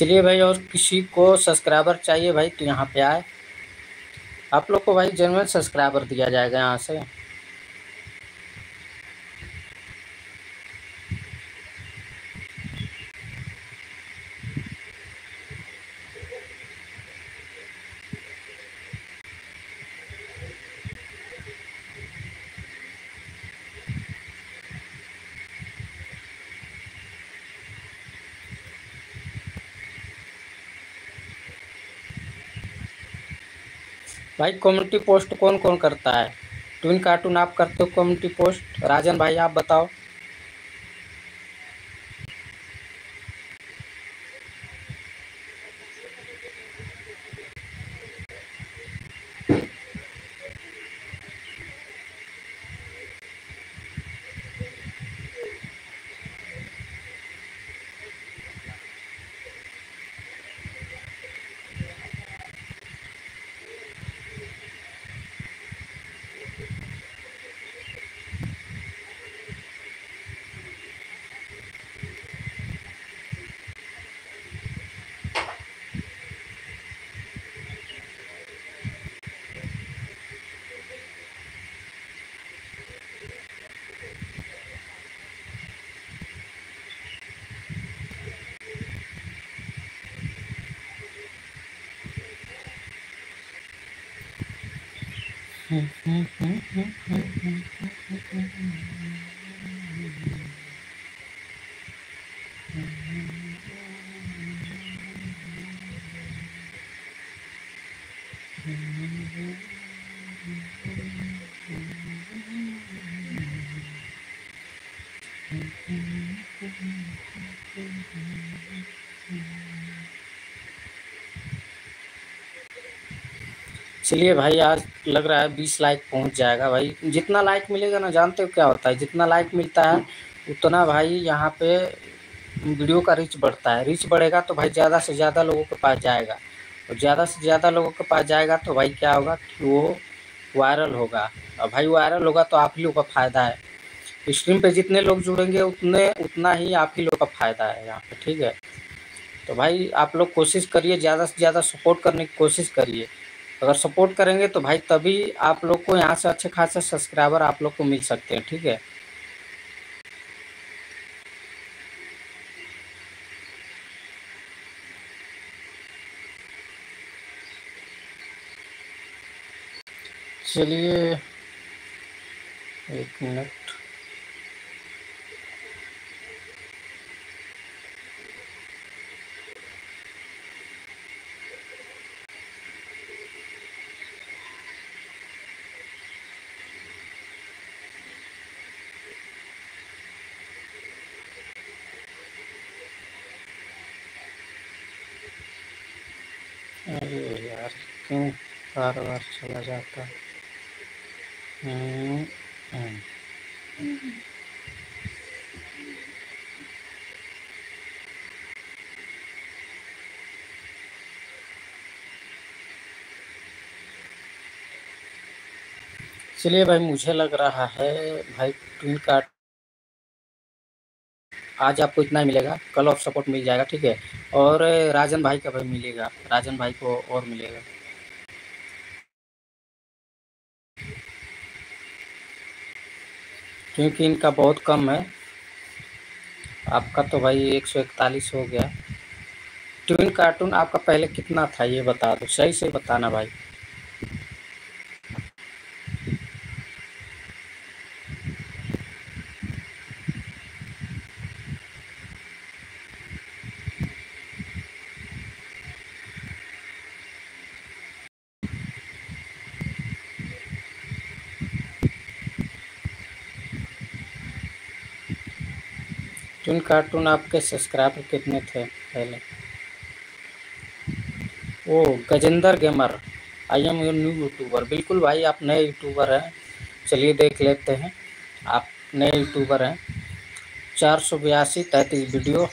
चलिए भाई। और किसी को सब्सक्राइबर चाहिए भाई तो यहाँ पे आए, आप लोग को भाई जेन्युइन सब्सक्राइबर दिया जाएगा यहाँ से। भाई कम्युनिटी पोस्ट कौन कौन करता है? ट्विन कार्टून आप करते हो कम्युनिटी पोस्ट? राजन भाई आप बताओ। चलिए भाई आज लग रहा है 20 लाइक पहुंच जाएगा भाई। जितना लाइक मिलेगा ना जानते हो क्या होता है, जितना लाइक मिलता है उतना भाई यहाँ पे वीडियो का रीच बढ़ता है, रीच बढ़ेगा तो भाई ज़्यादा से ज़्यादा लोगों के पास जाएगा, और ज़्यादा से ज़्यादा लोगों के पास जाएगा तो भाई क्या होगा कि वो वायरल होगा, और भाई वायरल होगा तो आप ही लोग का फ़ायदा है। स्ट्रीम पे जितने लोग जुड़ेंगे उतना ही आप ही लोग का फ़ायदा है यहाँ पे ठीक है। तो भाई आप लोग कोशिश करिए, ज़्यादा से ज़्यादा सपोर्ट करने की कोशिश करिए। अगर सपोर्ट करेंगे तो भाई तभी आप लोग को यहाँ से अच्छे खासे सब्सक्राइबर आप लोग को मिल सकते हैं ठीक है। चलिए एक मिनट, लेकिन बार बार चला जाता है। चलिए भाई, मुझे लग रहा है भाई पिन कार्ड आज आपको इतना ही मिलेगा, कल ऑफ सपोर्ट मिल जाएगा, ठीक है। और राजन भाई का भाई मिलेगा, राजन भाई को और मिलेगा। क्योंकि इनका बहुत कम है, आपका तो भाई 141 हो गया। ट्विन कार्टून आपका पहले कितना था ये बता दो, सही से बताना भाई। ट्विन कार्टून आपके सब्सक्राइबर कितने थे पहले? Oh Gajendra gamer, I am your new YouTuber. बिल्कुल भाई, आप नए यूट्यूबर हैं। चलिए देख लेते हैं, आप नए यूट्यूबर हैं। 482-33 वीडियो।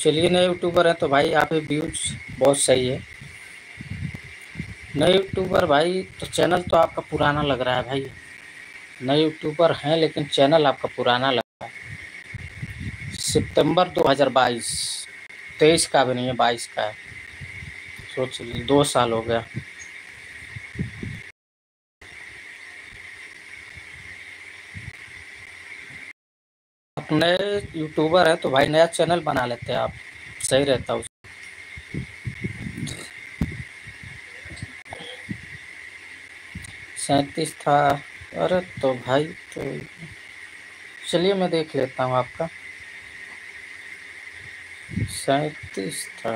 चलिए नए यूट्यूबर हैं तो भाई आप व्यूज बहुत सही है, नए यूट्यूबर भाई। तो चैनल तो आपका पुराना लग रहा है भाई, नए यूट्यूबर हैं लेकिन चैनल आपका पुराना लग रहा है। सितंबर 2022, 23 का भी नहीं है, 22 का है। सोच लीजिए 2 साल हो गया। आप नए यूट्यूबर हैं तो भाई नया चैनल बना लेते हैं आप, सही रहता है। सैंतीस था, अरे तो भाई तो चलिए मैं देख लेता हूँ आपका। 37 था,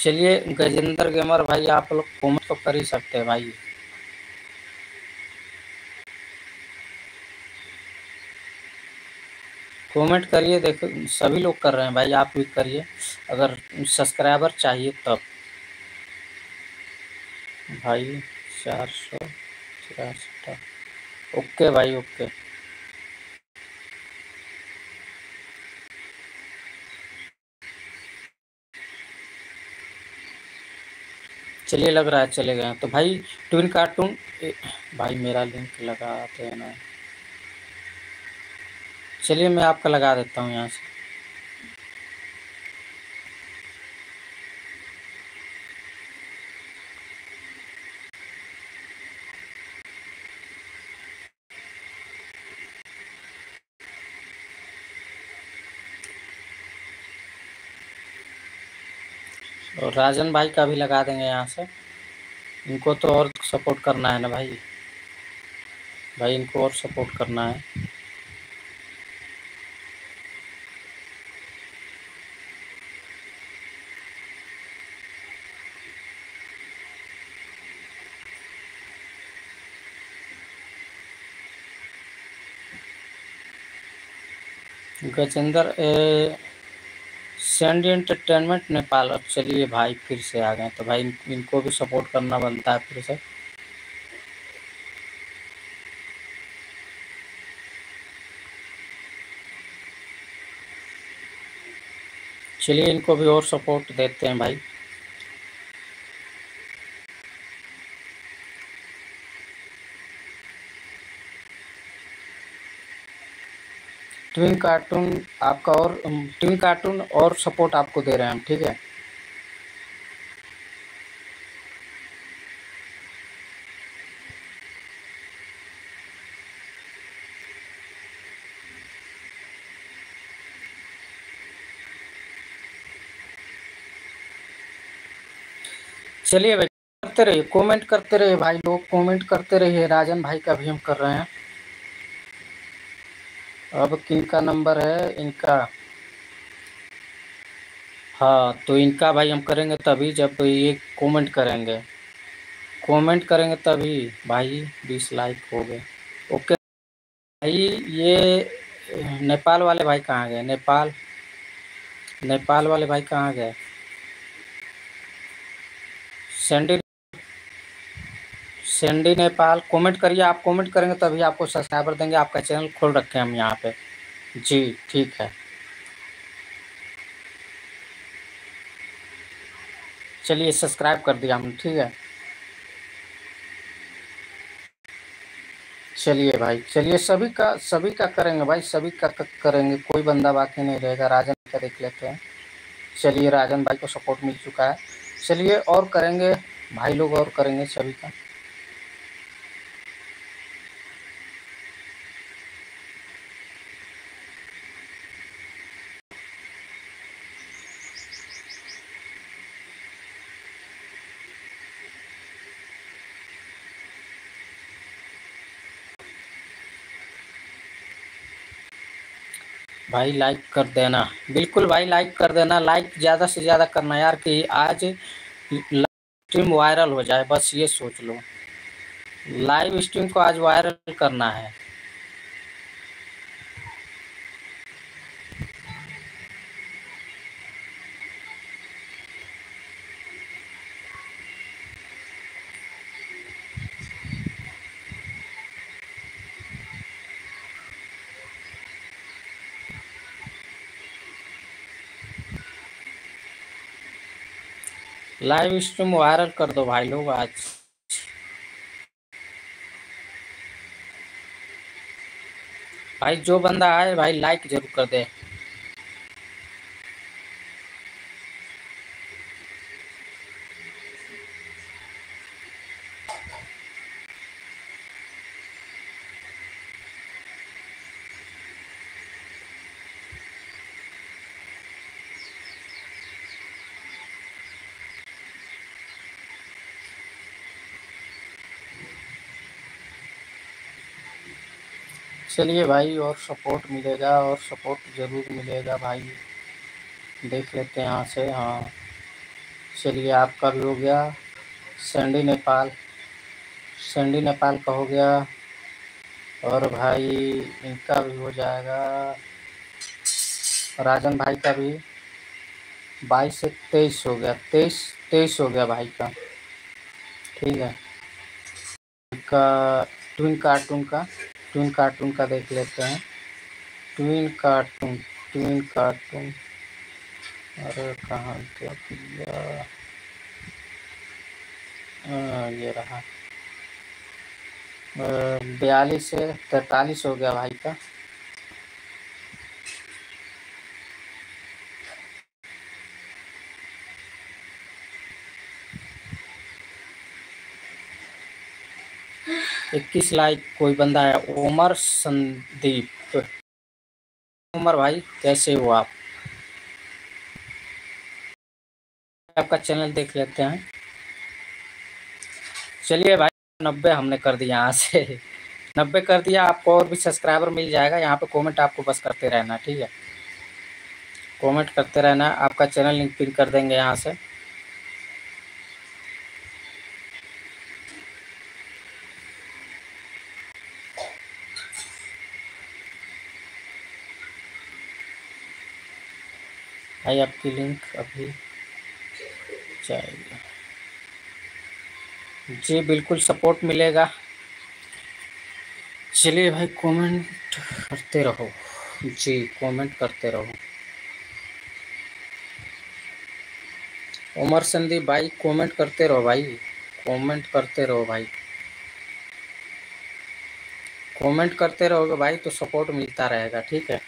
चलिए गजेंद्र गेमर भाई आप लोग कमेंट तो कर ही सकते हैं भाई। कमेंट करिए, देखो सभी लोग कर रहे हैं भाई, आप भी करिए अगर सब्सक्राइबर चाहिए तब। भाई 484, ओके भाई ओके। चलिए लग रहा है चले गए तो भाई ट्विन कार्टून भाई मेरा लिंक लगाते हैं ना। चलिए मैं आपका लगा देता हूँ यहाँ से। और राजन भाई का भी लगा देंगे यहाँ से, इनको तो और सपोर्ट करना है ना भाई, भाई इनको और सपोर्ट करना है। गजेंद्र सैंडी एंटरटेनमेंट नेपाल, अब चलिए भाई फिर से आ गए तो भाई इनको भी सपोर्ट करना बनता है फिर से। चलिए इनको भी और सपोर्ट देते हैं भाई। ट्विन कार्टून आपका और ट्विन कार्टून और सपोर्ट आपको दे रहे हैं हम, ठीक है। चलिए भाई करते रहिए, कमेंट करते रहिए भाई, लोग कमेंट करते रहिए। राजन भाई का भी हम कर रहे हैं। अब किनका नंबर है इनका? हाँ तो इनका भाई हम करेंगे तभी जब ये कमेंट करेंगे। कमेंट करेंगे तभी। भाई 20 लाइक हो गए। ओके भाई, ये नेपाल वाले भाई कहाँ गए? नेपाल वाले भाई कहाँ गए? सेंडी नेपाल, कमेंट करिए। आप कमेंट करेंगे तभी आपको सब्सक्राइबर देंगे। आपका चैनल खोल रखे हैं हम यहाँ पे जी। ठीक है, चलिए सब्सक्राइब कर दिया हमने। ठीक है, चलिए भाई, चलिए सभी का करेंगे भाई, सभी का करेंगे, कोई बंदा बाकी नहीं रहेगा। राजन का देख लेते हैं। चलिए, राजन भाई को सपोर्ट मिल चुका है। चलिए और करेंगे भाई लोग, और करेंगे सभी का। भाई लाइक कर देना, बिल्कुल भाई लाइक कर देना। लाइक ज़्यादा से ज़्यादा करना यार, कि आज लाइव स्ट्रीम वायरल हो जाए, बस ये सोच लो। लाइव स्ट्रीम को आज वायरल करना है। लाइव स्ट्रीम वायरल कर दो भाई लोग आज। भाई जो बंदा आए भाई लाइक जरूर कर दे। चलिए भाई, और सपोर्ट मिलेगा, और सपोर्ट ज़रूर मिलेगा भाई। देख लेते हैं यहाँ से। हाँ चलिए, आपका भी हो गया। सैंडी नेपाल का हो गया, और भाई इनका भी हो जाएगा, राजन भाई का भी। 22 से 23 हो गया, 23 हो गया भाई का। ठीक है, इनका ट्विन कार्टून का देख लेते हैं। ट्विन कार्टून अरे कहाँ गया? ये रहा। 42 से 43 हो गया भाई का। इक्कीस लाइक कोई बंदा है? उमर संदीप। उमर भाई कैसे हो आप? आपका चैनल देख लेते हैं। चलिए भाई, 90 हमने कर दिया, यहाँ से 90 कर दिया। आपको और भी सब्सक्राइबर मिल जाएगा। यहाँ पे कमेंट आपको बस करते रहना, ठीक है, कमेंट करते रहना। आपका चैनल लिंक पिन कर देंगे यहाँ से। भाई आपकी लिंक अभी जाएगी जी, बिल्कुल सपोर्ट मिलेगा। चलिए भाई, कमेंट करते रहो जी, कमेंट करते रहो। उमर संदीप भाई कमेंट करते रहो भाई, कमेंट करते रहो भाई, कमेंट करते रहोगे भाई तो सपोर्ट मिलता रहेगा। ठीक है,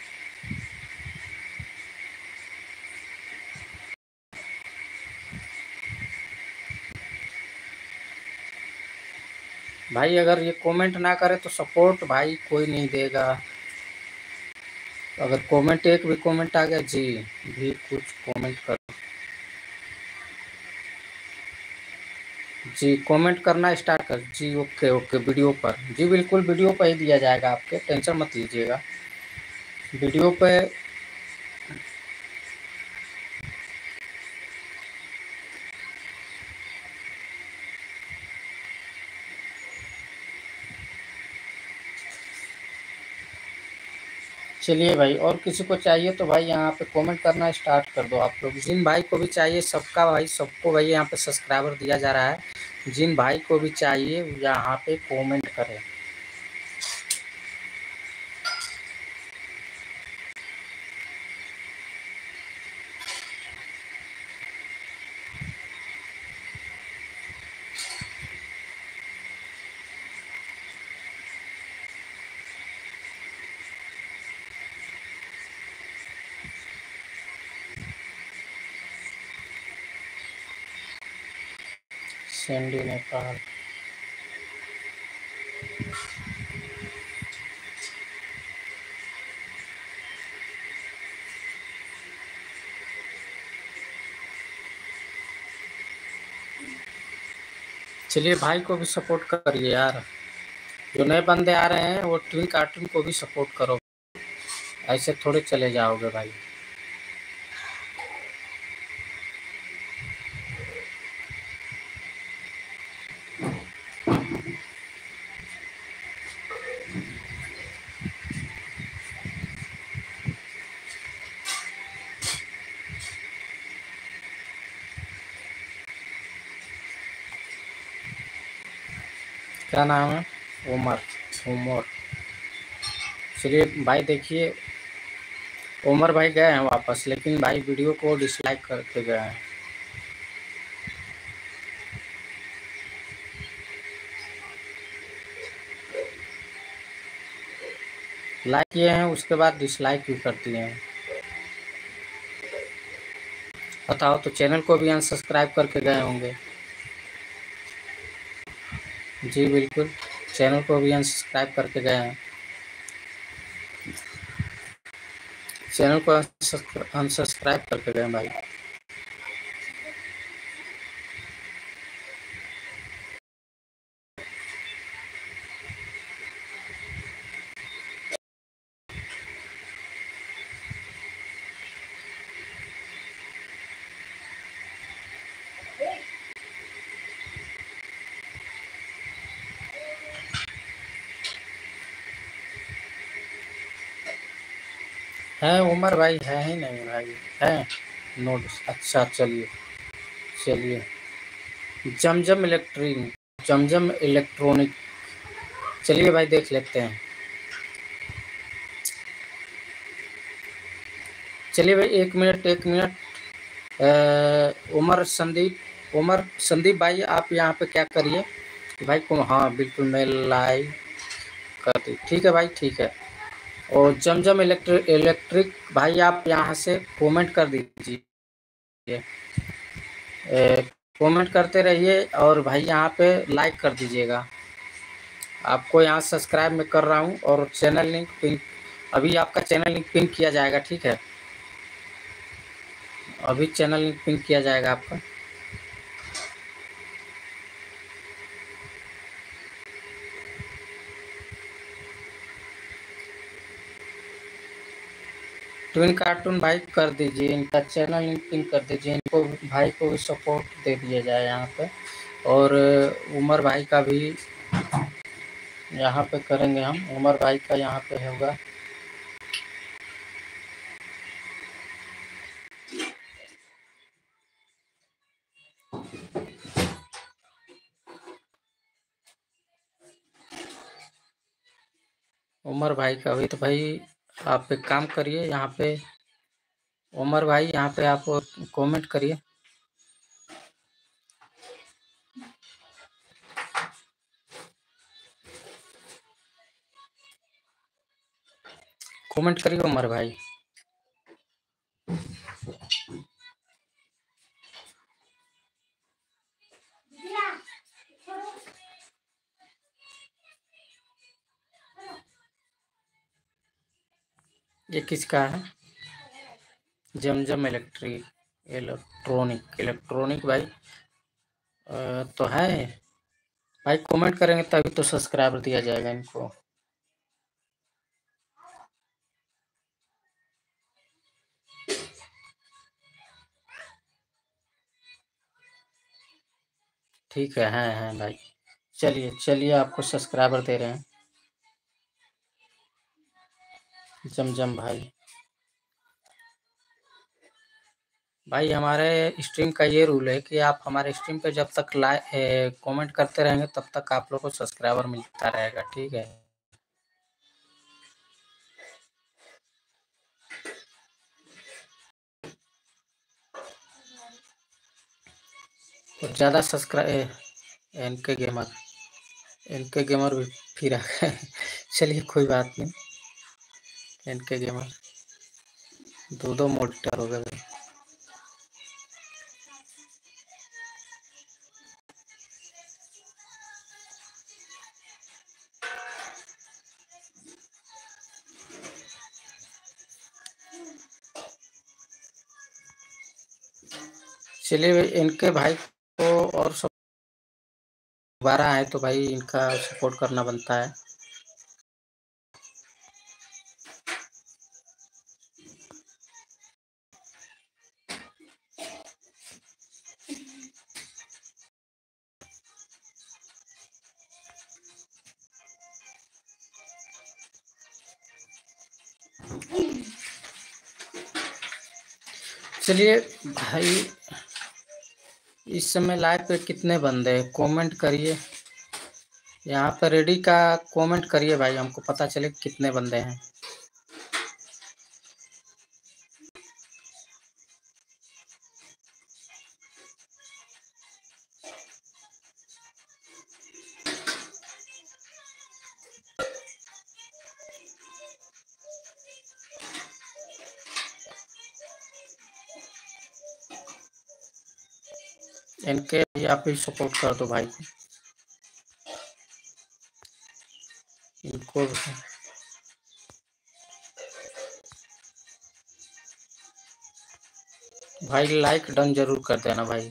भाई अगर ये कमेंट ना करे तो सपोर्ट भाई कोई नहीं देगा। अगर कमेंट, एक भी कमेंट आ गया जी, भी कुछ कमेंट करो जी, कमेंट करना स्टार्ट कर जी। ओके ओके, वीडियो पर जी, बिल्कुल वीडियो पर ही दिया जाएगा, आपके टेंशन मत लीजिएगा। वीडियो पे चलिए भाई, और किसी को चाहिए तो भाई यहाँ पे कमेंट करना स्टार्ट कर दो आप लोग। जिन भाई को भी चाहिए सबका भाई, सबको भाई यहाँ पे सब्सक्राइबर दिया जा रहा है। जिन भाई को भी चाहिए यहाँ पे कमेंट करें। सैंडी नेपाल, चलिए भाई को भी सपोर्ट करिए यार। जो नए बंदे आ रहे हैं वो ट्विन कार्टून को भी सपोर्ट करो, ऐसे थोड़े चले जाओगे भाई। क्या नाम है? उमर, उमर। चलिए भाई देखिए, उमर भाई गए हैं वापस, लेकिन भाई वीडियो को डिसलाइक करके गए हैं। लाइक किए हैं उसके बाद डिसलाइक भी कर दिए हैं। बताओ तो, चैनल को भी अनसब्सक्राइब करके गए होंगे। जी बिल्कुल, चैनल को भी अनसब्सक्राइब करके गए हैं। चैनल को अनसब्सक्राइब करके गए भाई। है उमर भाई? है ही नहीं भाई, है नोट। अच्छा चलिए चलिए, जमजम इलेक्ट्रिक, जमजम इलेक्ट्रॉनिक, चलिए भाई देख लेते हैं। चलिए भाई एक मिनट, उमर संदीप भाई आप यहाँ पे क्या करिए भाई को। हाँ बिल्कुल, मैं लाइव कर दी, ठीक है भाई, ठीक है। और जमजम इलेक्ट्रिक भाई आप यहाँ से कमेंट कर दीजिए, कमेंट करते रहिए। और भाई यहाँ पे लाइक कर दीजिएगा। आपको यहाँ सब्सक्राइब मैं कर रहा हूँ, और चैनल लिंक पिन, अभी आपका चैनल लिंक पिन किया जाएगा, ठीक है। अभी चैनल लिंक पिन किया जाएगा आपका। ट्विन कार्टून भाई कर दीजिए, इनका चैनल लिंक पिन कर दीजिए, इनको भाई को भी सपोर्ट दे दिया जाए यहाँ पे। और उमर भाई का भी यहाँ पे करेंगे हम, उमर भाई का यहाँ पे होगा। उमर भाई का भी, तो भाई आप एक काम करिए यहाँ पे उमर भाई, यहाँ पे आप कमेंट करिए। कमेंट करिए उमर भाई। ये किसका है? जमजम इलेक्ट्रॉनिक भाई तो है भाई। कमेंट करेंगे तभी तो सब्सक्राइबर दिया जाएगा इनको। ठीक है, हैं भाई, चलिए चलिए, आपको सब्सक्राइबर दे रहे हैं। जमजम भाई, भाई हमारे स्ट्रीम का ये रूल है कि आप हमारे स्ट्रीम पे जब तक कमेंट करते रहेंगे तब तक आप लोगों को सब्सक्राइबर मिलता रहेगा, ठीक है। और ज़्यादा सब्सक्राइब एनके गेमर भी फिर आ गए। चलिए कोई बात नहीं, एनके गेमर दो मोटर हो गए। चलिए इनके भाई को और सब दोबारा आए तो भाई इनका सपोर्ट करना बनता है। चलिए भाई इस समय लाइव पे कितने बंदे हैं, कमेंट करिए यहाँ पर, रेडी का कमेंट करिए भाई, हमको पता चले कितने बंदे हैं। इनके आप भी सपोर्ट कर दो भाई को, इनको भाई लाइक डन जरूर कर देना भाई।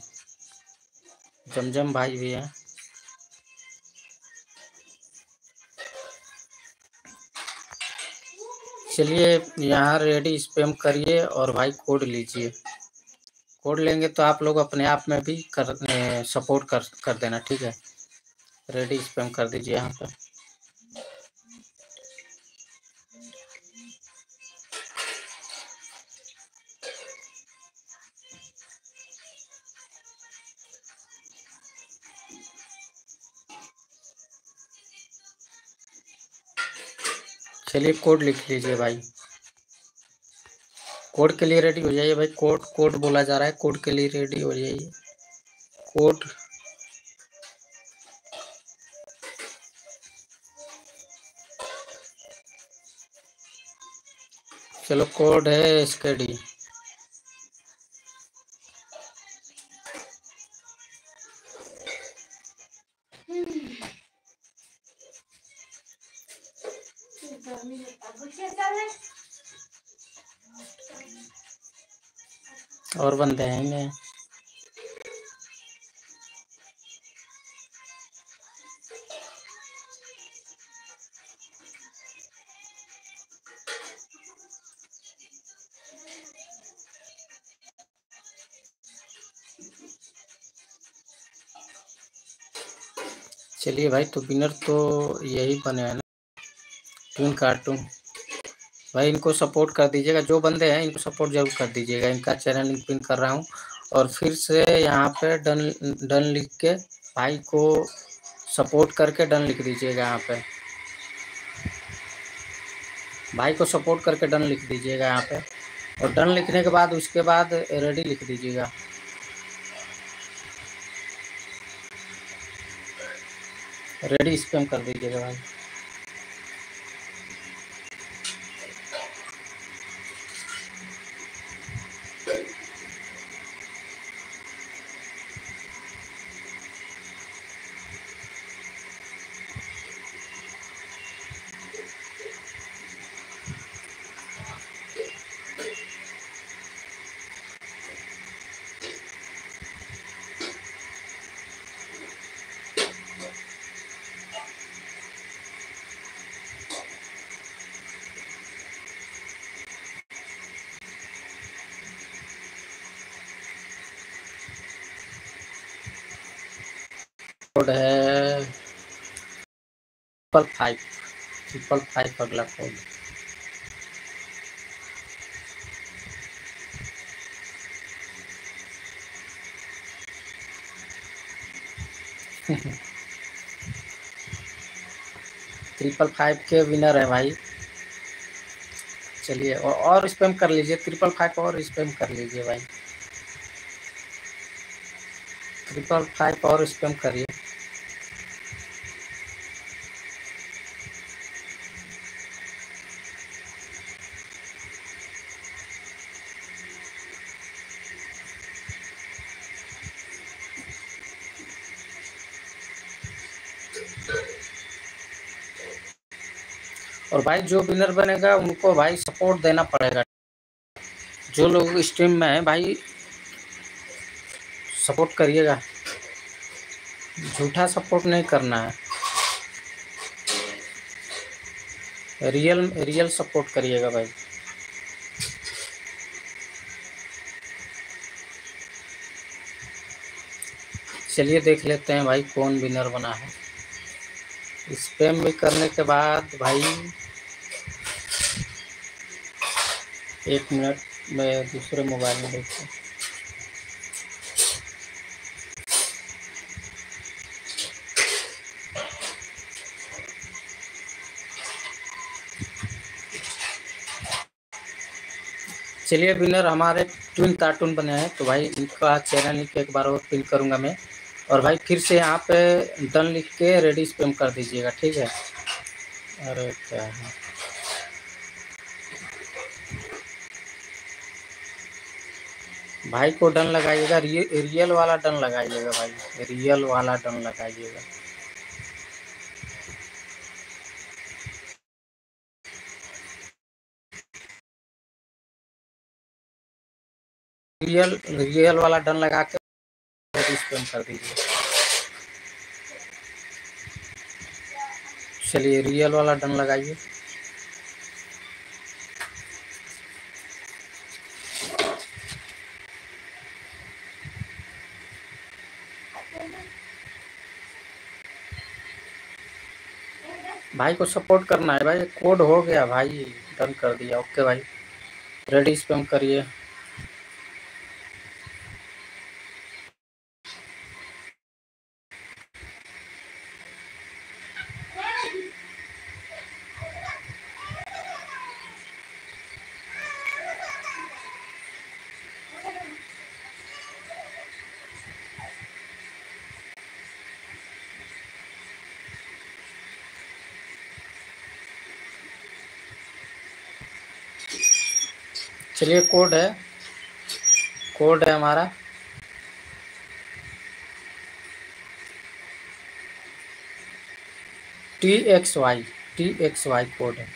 जमजम भाई भी है, चलिए यहाँ रेडी स्पैम करिए और भाई कोड लीजिए, कोड लेंगे तो आप लोग अपने आप में भी सपोर्ट कर देना, ठीक है। रेडी स्पैम कर दीजिए यहाँ पर। चलिए कोड लिख लीजिए भाई, कोड के लिए रेडी हो जाइए भाई। कोड बोला जा रहा है, कोड के लिए रेडी हो जाइए। कोड चलो कोड है SKD। और बंदे हैं मैं, चलिए भाई तो विनर तो यही बने हैं ना, टून कार्टून। भाई इनको सपोर्ट कर दीजिएगा, जो बंदे हैं इनको सपोर्ट जरूर कर दीजिएगा। इनका चैनल लिंक पिन कर रहा हूँ और फिर से यहाँ पे डन लिख के भाई को सपोर्ट करके डन लिख दीजिएगा। यहाँ पे भाई को सपोर्ट करके डन लिख दीजिएगा यहाँ पे, और डन लिखने के बाद उसके बाद रेडी लिख दीजिएगा। रेडी स्पैम कर दीजिएगा भाई। कोड है 555, अगला कोड 355 के विनर है भाई। चलिए और स्पैम कर लीजिए 355 और स्पैम कर लीजिए भाई, 355 और स्पैम करिए। और भाई जो विनर बनेगा उनको भाई सपोर्ट देना पड़ेगा, जो लोग स्ट्रीम में हैं भाई सपोर्ट करिएगा, झूठा सपोर्ट नहीं करना है, रियल सपोर्ट करिएगा भाई। चलिए देख लेते हैं भाई कौन विनर बना है। स्पैम भी करने के बाद भाई 1 मिनट में दूसरे मोबाइल में देखते हैं। चलिए विनर हमारे ट्विन कार्टून बने हैं, तो भाई इनका चैनल लिख के एक बार और पिन करूंगा मैं, और भाई फिर से यहाँ पे डन लिख के रेडी स्पैम कर दीजिएगा, ठीक है। अरे क्या है, भाई को डन लगाइएगा, रियल वाला डन लगाइएगा भाई, रियल वाला डन लगाइएगा। रियल वाला डन लगा के स्पैम कर दीजिए। चलिए रियल वाला डन लगाइए। भाई को सपोर्ट करना है भाई, कोड हो गया भाई, डन कर दिया। ओके भाई रेडी स्पैम करिए। चलिए कोड है हमारा। TXY कोड है।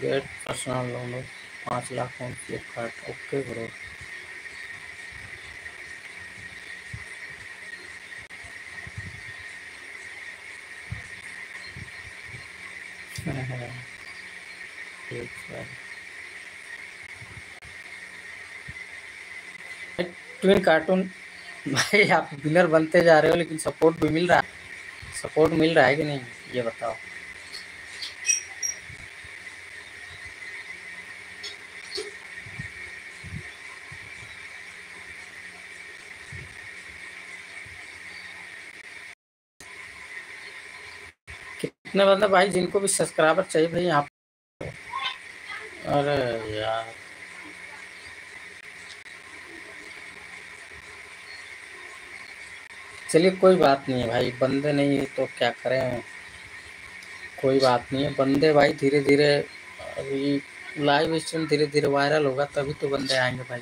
Get personal loan 5 lakh on Flipkart. Okay bro, twin cartoon भाई आप विनर बनते जा रहे हो, लेकिन सपोर्ट भी मिल रहा है, सपोर्ट मिल रहा है कि नहीं ये बताओ। कितने बंदे भाई जिनको भी सब्सक्राइबर चाहिए भाई यहाँ। अरे यार चलिए कोई बात नहीं है भाई, बंदे नहीं है तो क्या करें, कोई बात नहीं है। बंदे भाई धीरे धीरे, अभी लाइव स्ट्रीम धीरे धीरे वायरल होगा तभी तो बंदे आएंगे भाई।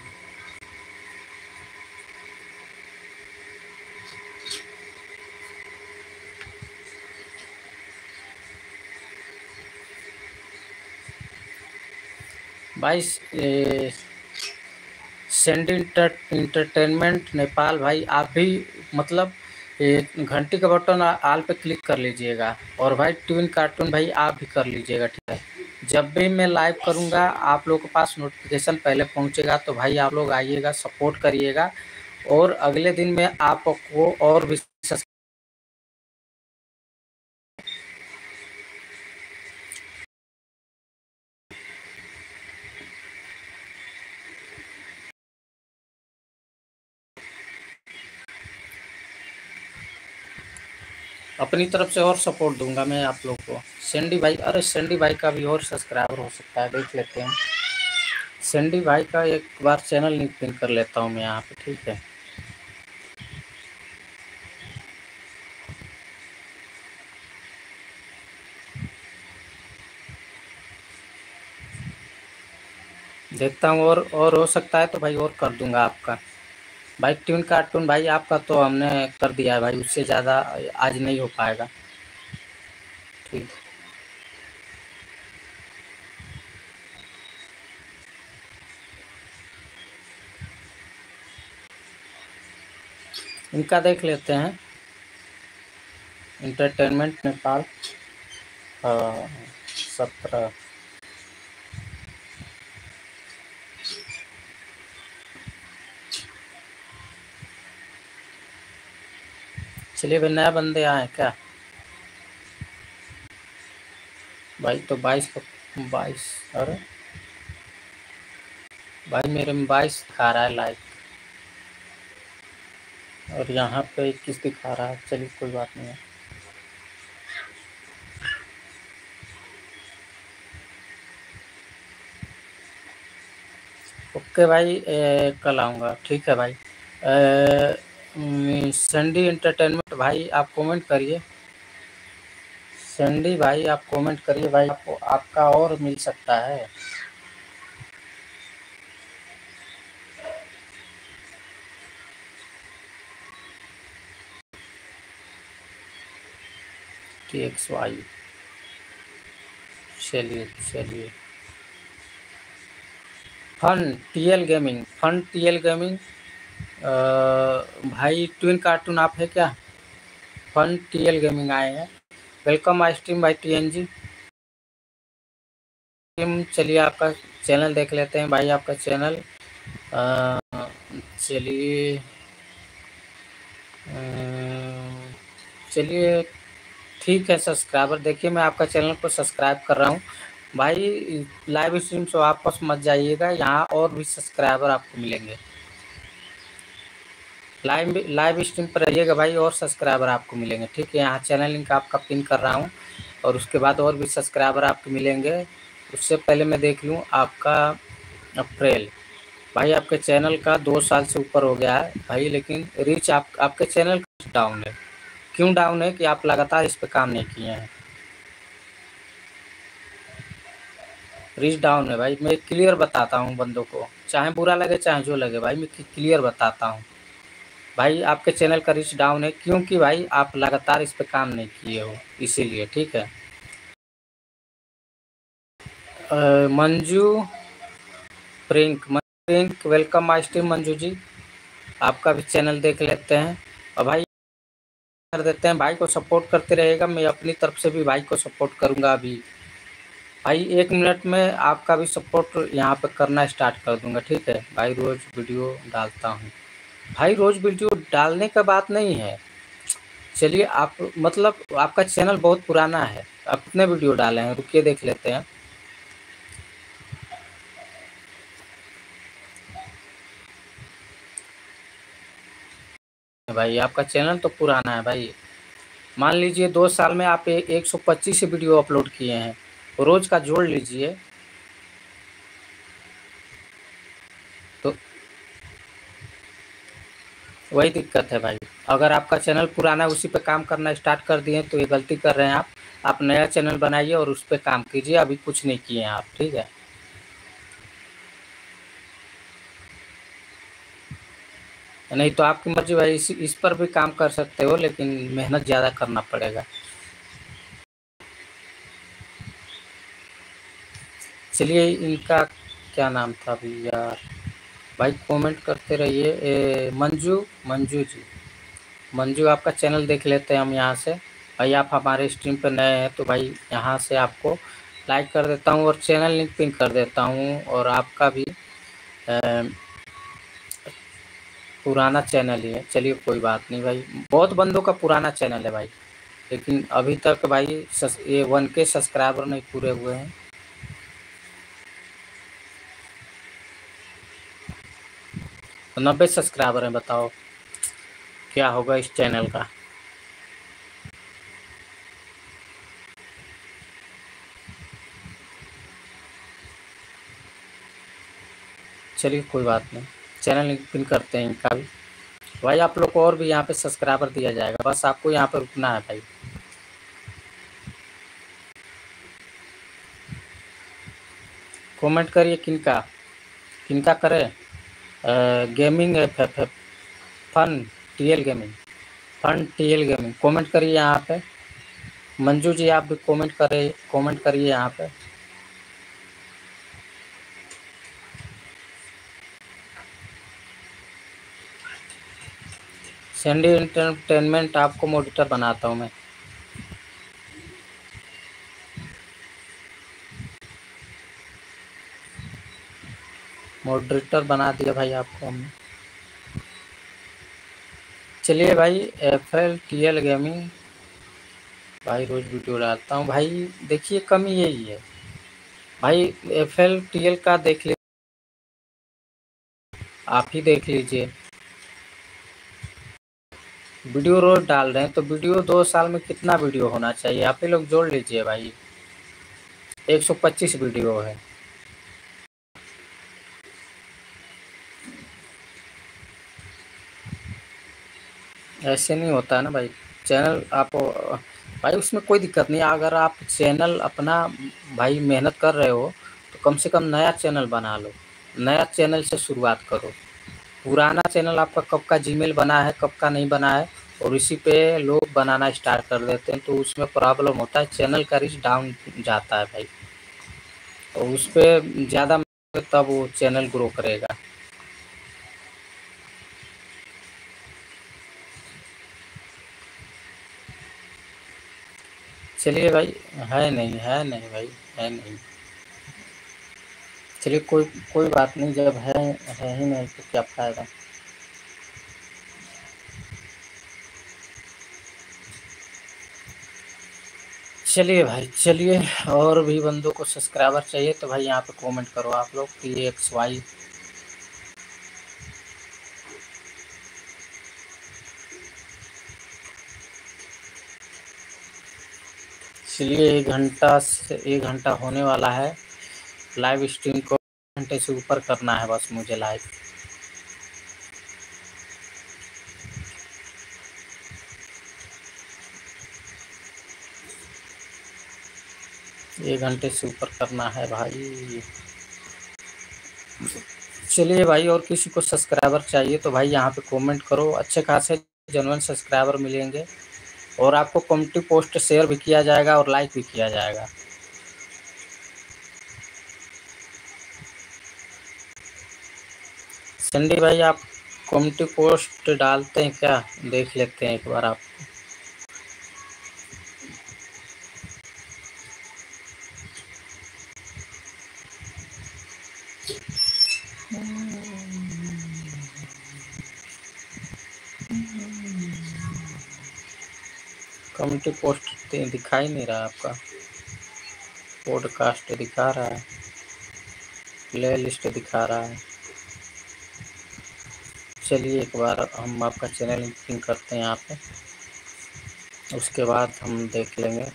भाई सेंड इंटरटेनमेंट नेपाल भाई आप भी मतलब घंटी का बटन आल पे क्लिक कर लीजिएगा, और भाई ट्विन कार्टून भाई आप भी कर लीजिएगा, ठीक है। जब भी मैं लाइव करूँगा आप लोगों के पास नोटिफिकेशन पहले पहुँचेगा, तो भाई आप लोग आइएगा सपोर्ट करिएगा, और अगले दिन मैं आपको और भी। अपनी तरफ से और सपोर्ट दूंगा मैं आप लोग को। सैंडी भाई, अरे सैंडी भाई का भी और सब्सक्राइबर हो सकता है, देख लेते हैं। सैंडी भाई का एक बार चैनल लिंक पिन कर लेता हूं मैं यहाँ पे, ठीक है। देखता हूँ और हो सकता है तो भाई और कर दूंगा आपका। भाई ट्यून कार्टून भाई आपका तो हमने कर दिया है भाई, उससे ज़्यादा आज नहीं हो पाएगा, ठीक। इनका देख लेते हैं, इंटरटेनमेंट नेपाल 17। चलिए भाई, नया बंदे आए क्या भाई? तो 22 और भाई मेरे में 22 दिखा रहा है लाइक, और यहाँ पे 21 दिखा रहा है। चलिए कोई बात नहीं है। ओके भाई, कल आऊँगा, ठीक है भाई। सैंडी एंटरटेनमेंट भाई आप कमेंट करिए, सैंडी भाई आप कमेंट करिए भाई, आपको आपका और मिल सकता है। TXY चलिए चलिए। फन टीएल गेमिंग भाई ट्विन कार्टून आप है क्या? फन टीएल गेमिंग आए हैं, वेलकम आई स्ट्रीम भाई TNG। चलिए आपका चैनल देख लेते हैं भाई, आपका चैनल चलिए ठीक है। सब्सक्राइबर देखिए, मैं आपका चैनल को सब्सक्राइब कर रहा हूँ भाई। लाइव स्ट्रीम से वापस मत जाइएगा, यहाँ और भी सब्सक्राइबर आपको मिलेंगे। लाइव स्ट्रीम पर रहिएगा भाई, और सब्सक्राइबर आपको मिलेंगे, ठीक है। यहाँ चैनल लिंक आपका पिन कर रहा हूँ, और उसके बाद और भी सब्सक्राइबर आपको मिलेंगे। उससे पहले मैं देख लूँ आपका अप्रैल भाई, आपके चैनल का 2 साल से ऊपर हो गया है भाई, लेकिन रीच आपके चैनल का डाउन है। क्यों डाउन है? कि आप लगातार इस पर काम नहीं किए हैं, रीच डाउन है भाई। मैं क्लियर बताता हूँ बंदों को, चाहे बुरा लगे चाहे जो लगे भाई, मैं क्लियर बताता हूँ भाई, आपके चैनल का रीच डाउन है क्योंकि भाई आप लगातार इस पे काम नहीं किए हो, इसीलिए, ठीक है। मंजू प्रिंक welcome my stream Manju ji, आपका भी चैनल देख लेते हैं। और भाई कर देते हैं, भाई को सपोर्ट करते रहेगा, मैं अपनी तरफ से भी भाई को सपोर्ट करूंगा। अभी भाई 1 मिनट में आपका भी सपोर्ट यहाँ पर करना स्टार्ट कर दूँगा, ठीक है भाई। रोज़ वीडियो डालता हूँ भाई, रोज़ वीडियो डालने का बात नहीं है। चलिए आप मतलब आपका चैनल बहुत पुराना है, आप कितने वीडियो डाले हैं, रुकिए देख लेते हैं। भाई आपका चैनल तो पुराना है भाई, मान लीजिए 2 साल में आप 125 वीडियो अपलोड किए हैं, रोज़ का जोड़ लीजिए तो वही दिक्कत है भाई। अगर आपका चैनल पुराना है, उसी पे काम करना स्टार्ट कर दिए तो ये गलती कर रहे हैं आप। आप नया चैनल बनाइए और उस पे काम कीजिए, अभी कुछ नहीं किए हैं आप, ठीक है। नहीं तो आपकी मर्जी भाई, इस पर भी काम कर सकते हो, लेकिन मेहनत ज़्यादा करना पड़ेगा। चलिए, इनका क्या नाम था अभी यार? भाई कमेंट करते रहिए। मंजू जी आपका चैनल देख लेते हैं हम यहाँ से। भाई आप हमारे स्ट्रीम पर नए हैं तो भाई यहाँ से आपको लाइक कर देता हूँ और चैनल लिंक पिन कर देता हूँ। और आपका भी पुराना चैनल ही है, चलिए कोई बात नहीं भाई, बहुत बंदों का पुराना चैनल है भाई, लेकिन अभी तक भाई ये 1K सब्सक्राइबर नहीं पूरे हुए हैं। तो 90 सब्सक्राइबर हैं, बताओ क्या होगा इस चैनल का। चलिए कोई बात नहीं, चैनल लिंक पिन करते हैं इनका भी। भाई आप लोग को और भी यहाँ पे सब्सक्राइबर दिया जाएगा, बस आपको यहाँ पर रुकना है भाई। कमेंट करिए किनका करें, gaming F fun TL gaming comment करिए यहाँ पे। मंजू जी आप भी कमेंट करिए यहाँ पे। सैंडी एंटरटेनमेंट आपको मॉडिटर बनाता हूँ मैं। मॉडरेटर बना दिया भाई आपको हमने। चलिए भाई FLTL गेमिंग भाई रोज़ वीडियो डालता हूँ भाई, देखिए कमी यही है भाई। FLTL का देख लीजिए, आप ही देख लीजिए, वीडियो रोज डाल रहे हैं तो वीडियो 2 साल में कितना वीडियो होना चाहिए, आप ही लोग जोड़ लीजिए भाई। 125 वीडियो है। ऐसे नहीं होता है ना भाई, चैनल आप भाई उसमें कोई दिक्कत नहीं। अगर आप चैनल अपना भाई मेहनत कर रहे हो तो कम से कम नया चैनल बना लो, नया चैनल से शुरुआत करो। पुराना चैनल आपका कब का जीमेल बना है, कब का नहीं बना है, और इसी पे लोग बनाना स्टार्ट कर देते हैं, तो उसमें प्रॉब्लम होता है, चैनल का रीच डाउन जाता है भाई। और उस पर ज़्यादा तब वो चैनल ग्रो करेगा। चलिए भाई है नहीं भाई। चलिए कोई बात नहीं, जब है ही नहीं तो क्या फायदा। चलिए भाई, चलिए और भी बंदों को सब्सक्राइबर चाहिए तो भाई यहाँ पे कमेंट करो आप लोग TXY। चलिए 1 घंटा होने वाला है लाइव स्ट्रीम को, 1 घंटे से ऊपर करना है बस मुझे लाइव। एक घंटे से ऊपर करना है भाई। चलिए भाई और किसी को सब्सक्राइबर चाहिए तो भाई यहाँ पे कमेंट करो, अच्छे खासे जेन्युइन सब्सक्राइबर मिलेंगे, और आपको कम्युनिटी पोस्ट शेयर भी किया जाएगा और लाइक भी किया जाएगा। संडी भाई आप कम्युनिटी पोस्ट डालते हैं क्या, देख लेते हैं एक बार आप। कम्युनिटी पोस्ट दिखाई नहीं रहा आपका, पॉडकास्ट दिखा रहा है, प्ले लिस्ट दिखा रहा है। चलिए एक बार हम आपका चैनल लिंकिंग करते हैं यहाँ पे, उसके बाद हम देख लेंगे।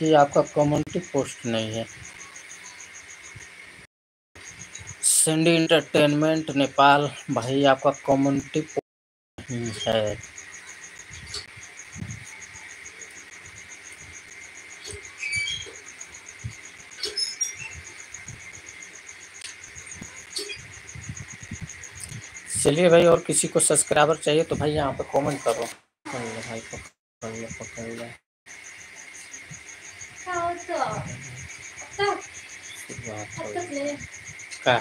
जी आपका कम्युनिटी पोस्ट नहीं है। सिंडी इंटरटेनमेंट नेपाल भाई आपका कम्युनिटी पोस्ट नहीं है। चलिए भाई और किसी को सब्सक्राइबर चाहिए तो भाई यहाँ पे कमेंट करो। भाई पकड़ ले का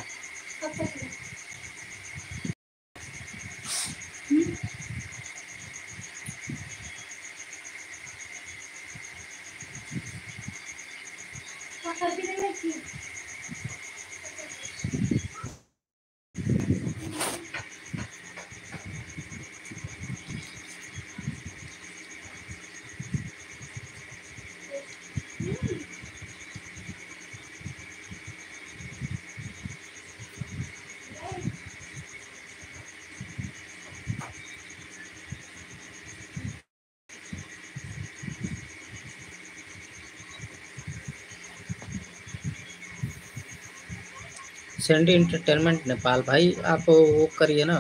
सैंडी इंटरटेनमेंट नेपाल। भाई आप वो करिए ना,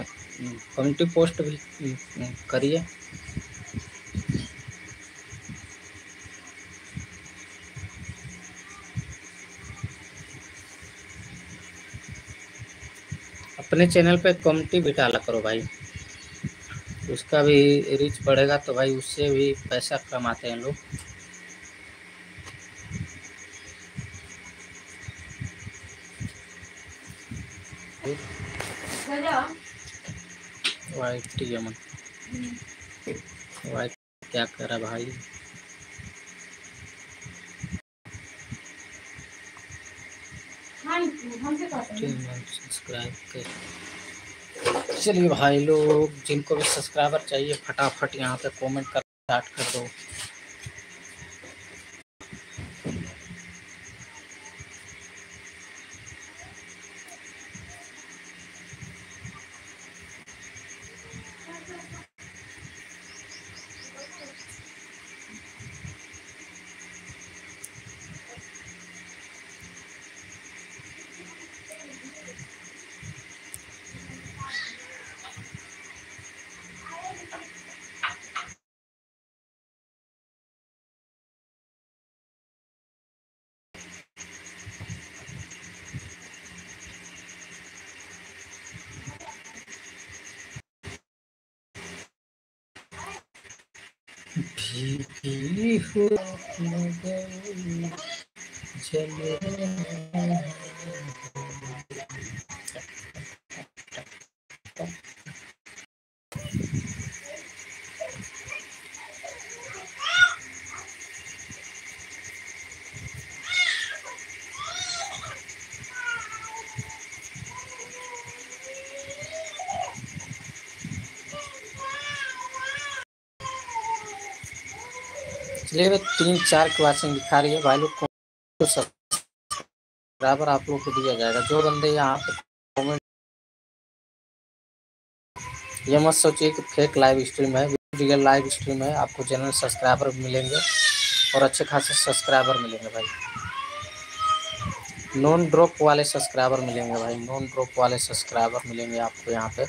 कम्युनिटी पोस्ट भी करिए। अपने चैनल पे कम्युनिटी भी डाला करो भाई, उसका भी रीच बढ़ेगा तो भाई उससे भी पैसा कमाते हैं लोग। वाइटी अमन वाइट क्या कर रहा भाई? सब्सक्राइब कर। चलिए भाई लोग, जिनको भी सब्सक्राइबर चाहिए फटाफट यहाँ पे कमेंट कर स्टार्ट कर दो। तीन चार क्लासें दिखा रही है भाई लोग को, सब्सक्राइबर आप लोग को दिया जाएगा। जो बंदे यहाँ पे कमेंट, ये मत सोचिए कि फेक लाइव स्ट्रीम है, रियल लाइव स्ट्रीम है। आपको जनरल सब्सक्राइबर मिलेंगे और अच्छे खासे सब्सक्राइबर मिलेंगे भाई, नॉन ड्रॉप वाले सब्सक्राइबर मिलेंगे भाई, नॉन ड्रॉप वाले सब्सक्राइबर मिलेंगे आपको। यहाँ पे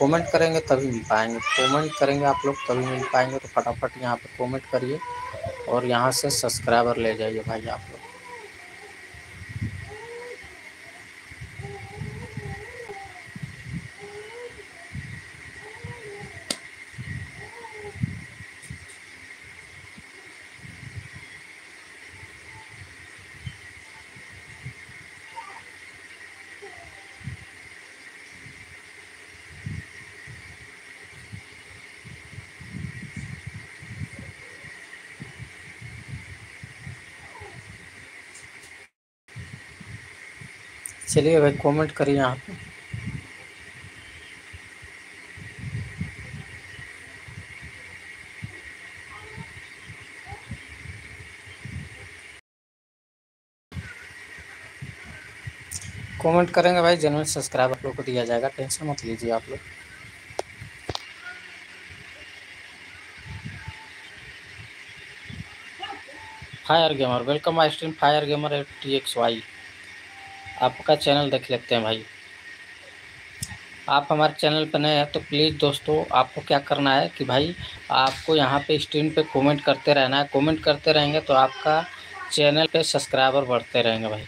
कमेंट करेंगे तभी मिल पाएंगे, कमेंट करेंगे आप लोग तभी मिल पाएंगे। तो फटाफट यहाँ पे कमेंट करिए और यहाँ से सब्सक्राइबर ले जाइए भाई आप लोग। चलिए भाई कमेंट करिए यहाँ पे। कमेंट करेंगे भाई जनरल सब्सक्राइब आप लोग को दिया जाएगा, टेंशन मत लीजिए आप लोग। Fire gamer welcome my stream, fire gamer TXY आपका चैनल देख लेते हैं भाई। आप हमारे चैनल पर नए हैं तो प्लीज़ दोस्तों, आपको क्या करना है कि भाई आपको यहाँ पे स्ट्रीम पे कमेंट करते रहना है। कमेंट करते रहेंगे तो आपका चैनल पे सब्सक्राइबर बढ़ते रहेंगे भाई।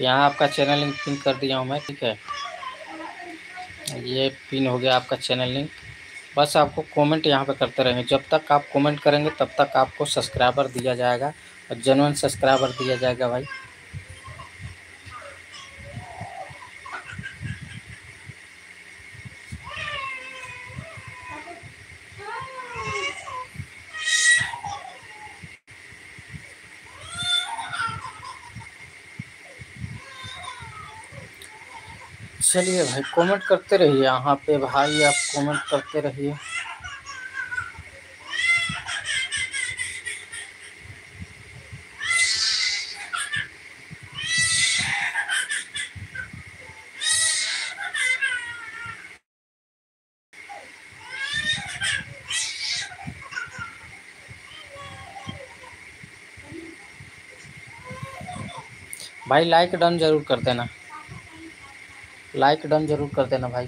यहाँ आपका चैनल लिंक पिन कर दिया हूँ मैं, ठीक है? ये पिन हो गया आपका चैनल लिंक। बस आपको कमेंट यहाँ पे करते रहेंगे, जब तक आप कमेंट करेंगे तब तक आपको सब्सक्राइबर दिया जाएगा और जेन्युइन सब्सक्राइबर दिया जाएगा भाई। चलिए भाई कमेंट करते रहिए यहाँ पे भाई, आप कमेंट करते रहिए। भाई लाइक डन जरूर कर देना, लाइक डन जरूर कर देना भाई।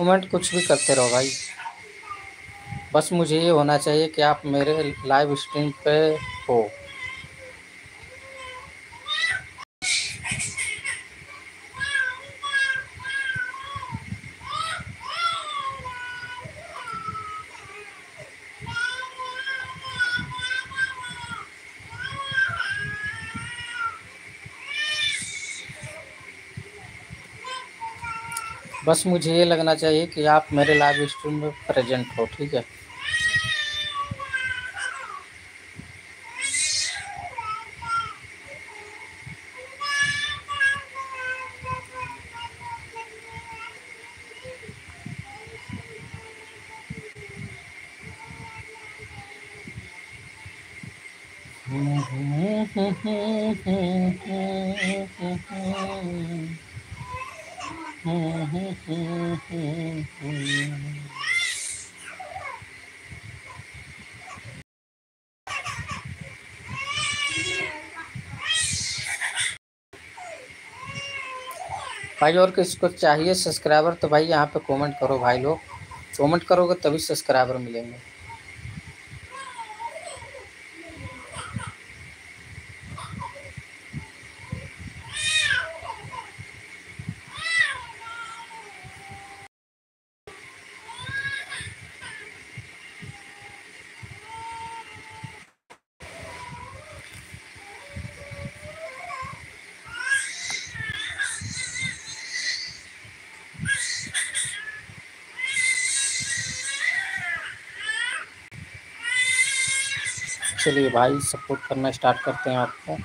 कमेंट कुछ भी करते रहो भाई, बस मुझे ये होना चाहिए कि आप मेरे लाइव स्ट्रीम पे हो। बस मुझे ये लगना चाहिए कि आप मेरे लाइव स्ट्रीम में प्रेजेंट हो, ठीक है। भाई और किसको चाहिए सब्सक्राइबर तो भाई यहाँ पे कमेंट करो भाई लोग, कमेंट करोगे तभी सब्सक्राइबर मिलेंगे। चलिए भाई सपोर्ट करना स्टार्ट करते हैं, आपको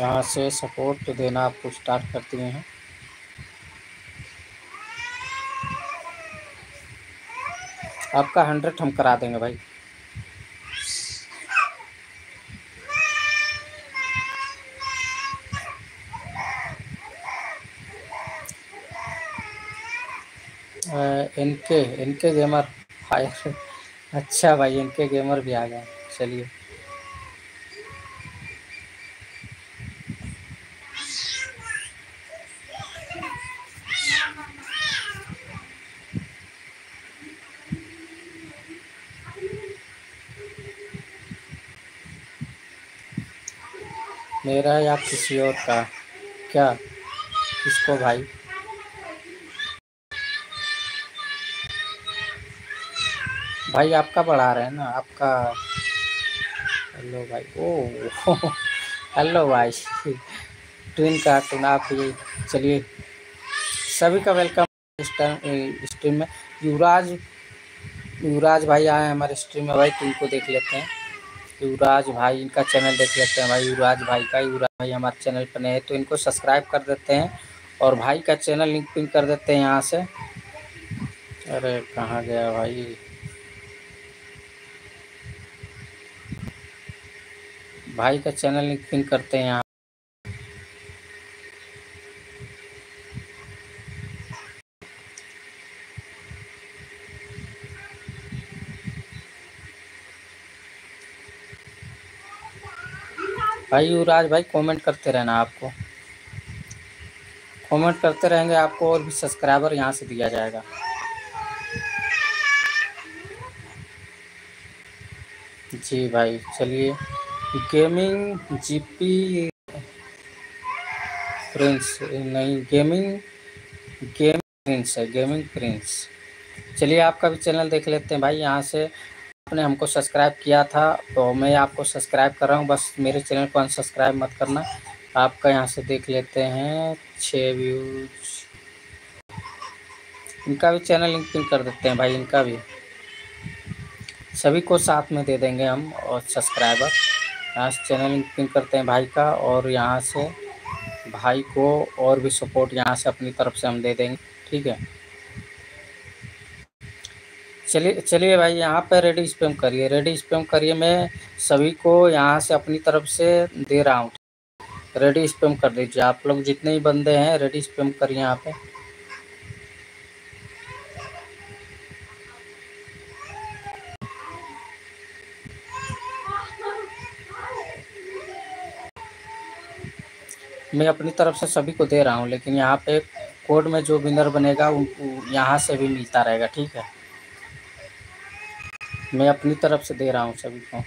यहाँ से सपोर्ट देना आपको स्टार्ट करते हैं। आपका 100 हम करा देंगे भाई। एनके गेमर फायर, अच्छा भाई एनके गेमर भी आ गया। चलिए मेरा है या किसी और का, क्या किसको भाई? भाई आपका बढ़ा रहे हैं ना आपका। हेलो भाई, ओ हेलो भाई ट्विन का ट्विन आप ये। चलिए सभी का वेलकम स्ट्रीम में। युवराज भाई आए हमारे स्ट्रीम में भाई, इनको देख लेते हैं। युवराज भाई इनका चैनल देख लेते हैं भाई, युवराज भाई का। युवराज भाई हमारे चैनल पर नए हैं तो इनको सब्सक्राइब कर देते हैं और भाई का चैनल लिंक पिन कर देते हैं यहाँ से। अरे कहाँ गया भाई? भाई का चैनल लिंक पिन करते हैं यहाँ। भाई युवराज भाई कमेंट करते रहना, आपको कमेंट करते रहेंगे आपको और भी सब्सक्राइबर यहाँ से दिया जाएगा। जी भाई चलिए गेमिंग जीपी प्रिंस नहीं, गेमिंग प्रिंस है, गेमिंग प्रिंस। चलिए आपका भी चैनल देख लेते हैं भाई यहाँ से। आपने हमको सब्सक्राइब किया था तो मैं आपको सब्सक्राइब कर रहा हूँ, बस मेरे चैनल को अनसब्सक्राइब मत करना। आपका यहाँ से देख लेते हैं 6 व्यूज। इनका भी चैनल लिंक पिन कर देते हैं भाई, इनका भी। सभी को साथ में दे देंगे हम और सब्सक्राइबर। यहाँ से चैनल लिंक पिन करते हैं भाई का और यहाँ से भाई को और भी सपोर्ट यहाँ से अपनी तरफ से हम दे देंगे, ठीक है। चलिए भाई यहाँ पर रेडी स्पैम करिए। मैं सभी को यहाँ से अपनी तरफ से दे रहा हूँ, रेडी स्पैम कर दीजिए। आप लोग जितने ही बंदे हैं रेडी स्पैम करिए यहाँ पे। मैं अपनी तरफ से सभी को दे रहा हूँ, लेकिन यहाँ पे कोड में जो विनर बनेगा उनको यहाँ से भी मिलता रहेगा, ठीक है। मैं अपनी तरफ से दे रहा हूँ सभी को।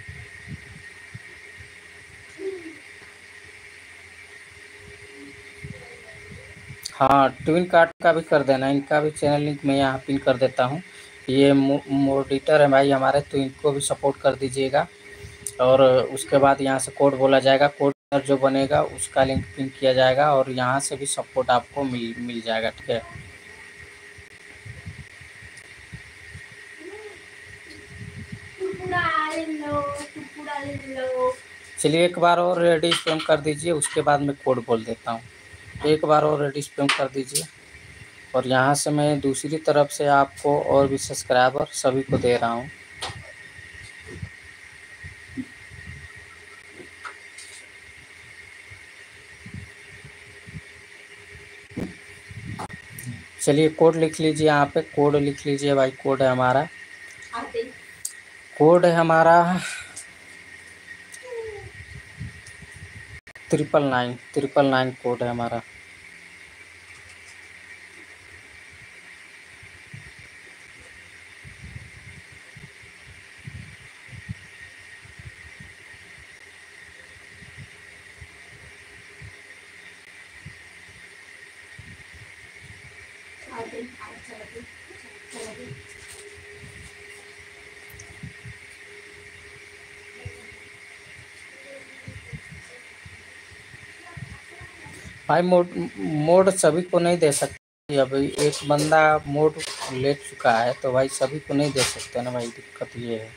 हाँ, ट्विन कार्ड का भी कर देना, इनका भी चैनल लिंक मैं यहाँ पिन कर देता हूँ। ये मॉडरेटर है भाई हमारे, तो इनको भी सपोर्ट कर दीजिएगा। और उसके बाद यहाँ से कोड बोला जाएगा, कोड जो बनेगा उसका लिंक पिन किया जाएगा और यहाँ से भी सपोर्ट आपको मिल जाएगा, ठीक है। चलिए एक बार और रेडी स्पैम कर दीजिए, उसके बाद मैं कोड बोल देता हूँ। एक बार और रेडी स्पैम कर दीजिए और यहाँ से मैं दूसरी तरफ से आपको और भी सब्सक्राइबर सभी को दे रहा हूँ। चलिए कोड लिख लीजिए, यहाँ पे कोड लिख लीजिए भाई। कोड है हमारा 999 कोड है हमारा। भाई मोड सभी को नहीं दे सकते, अभी एक बंदा मोड ले चुका है तो भाई सभी को नहीं दे सकते ना भाई, दिक्कत ये है।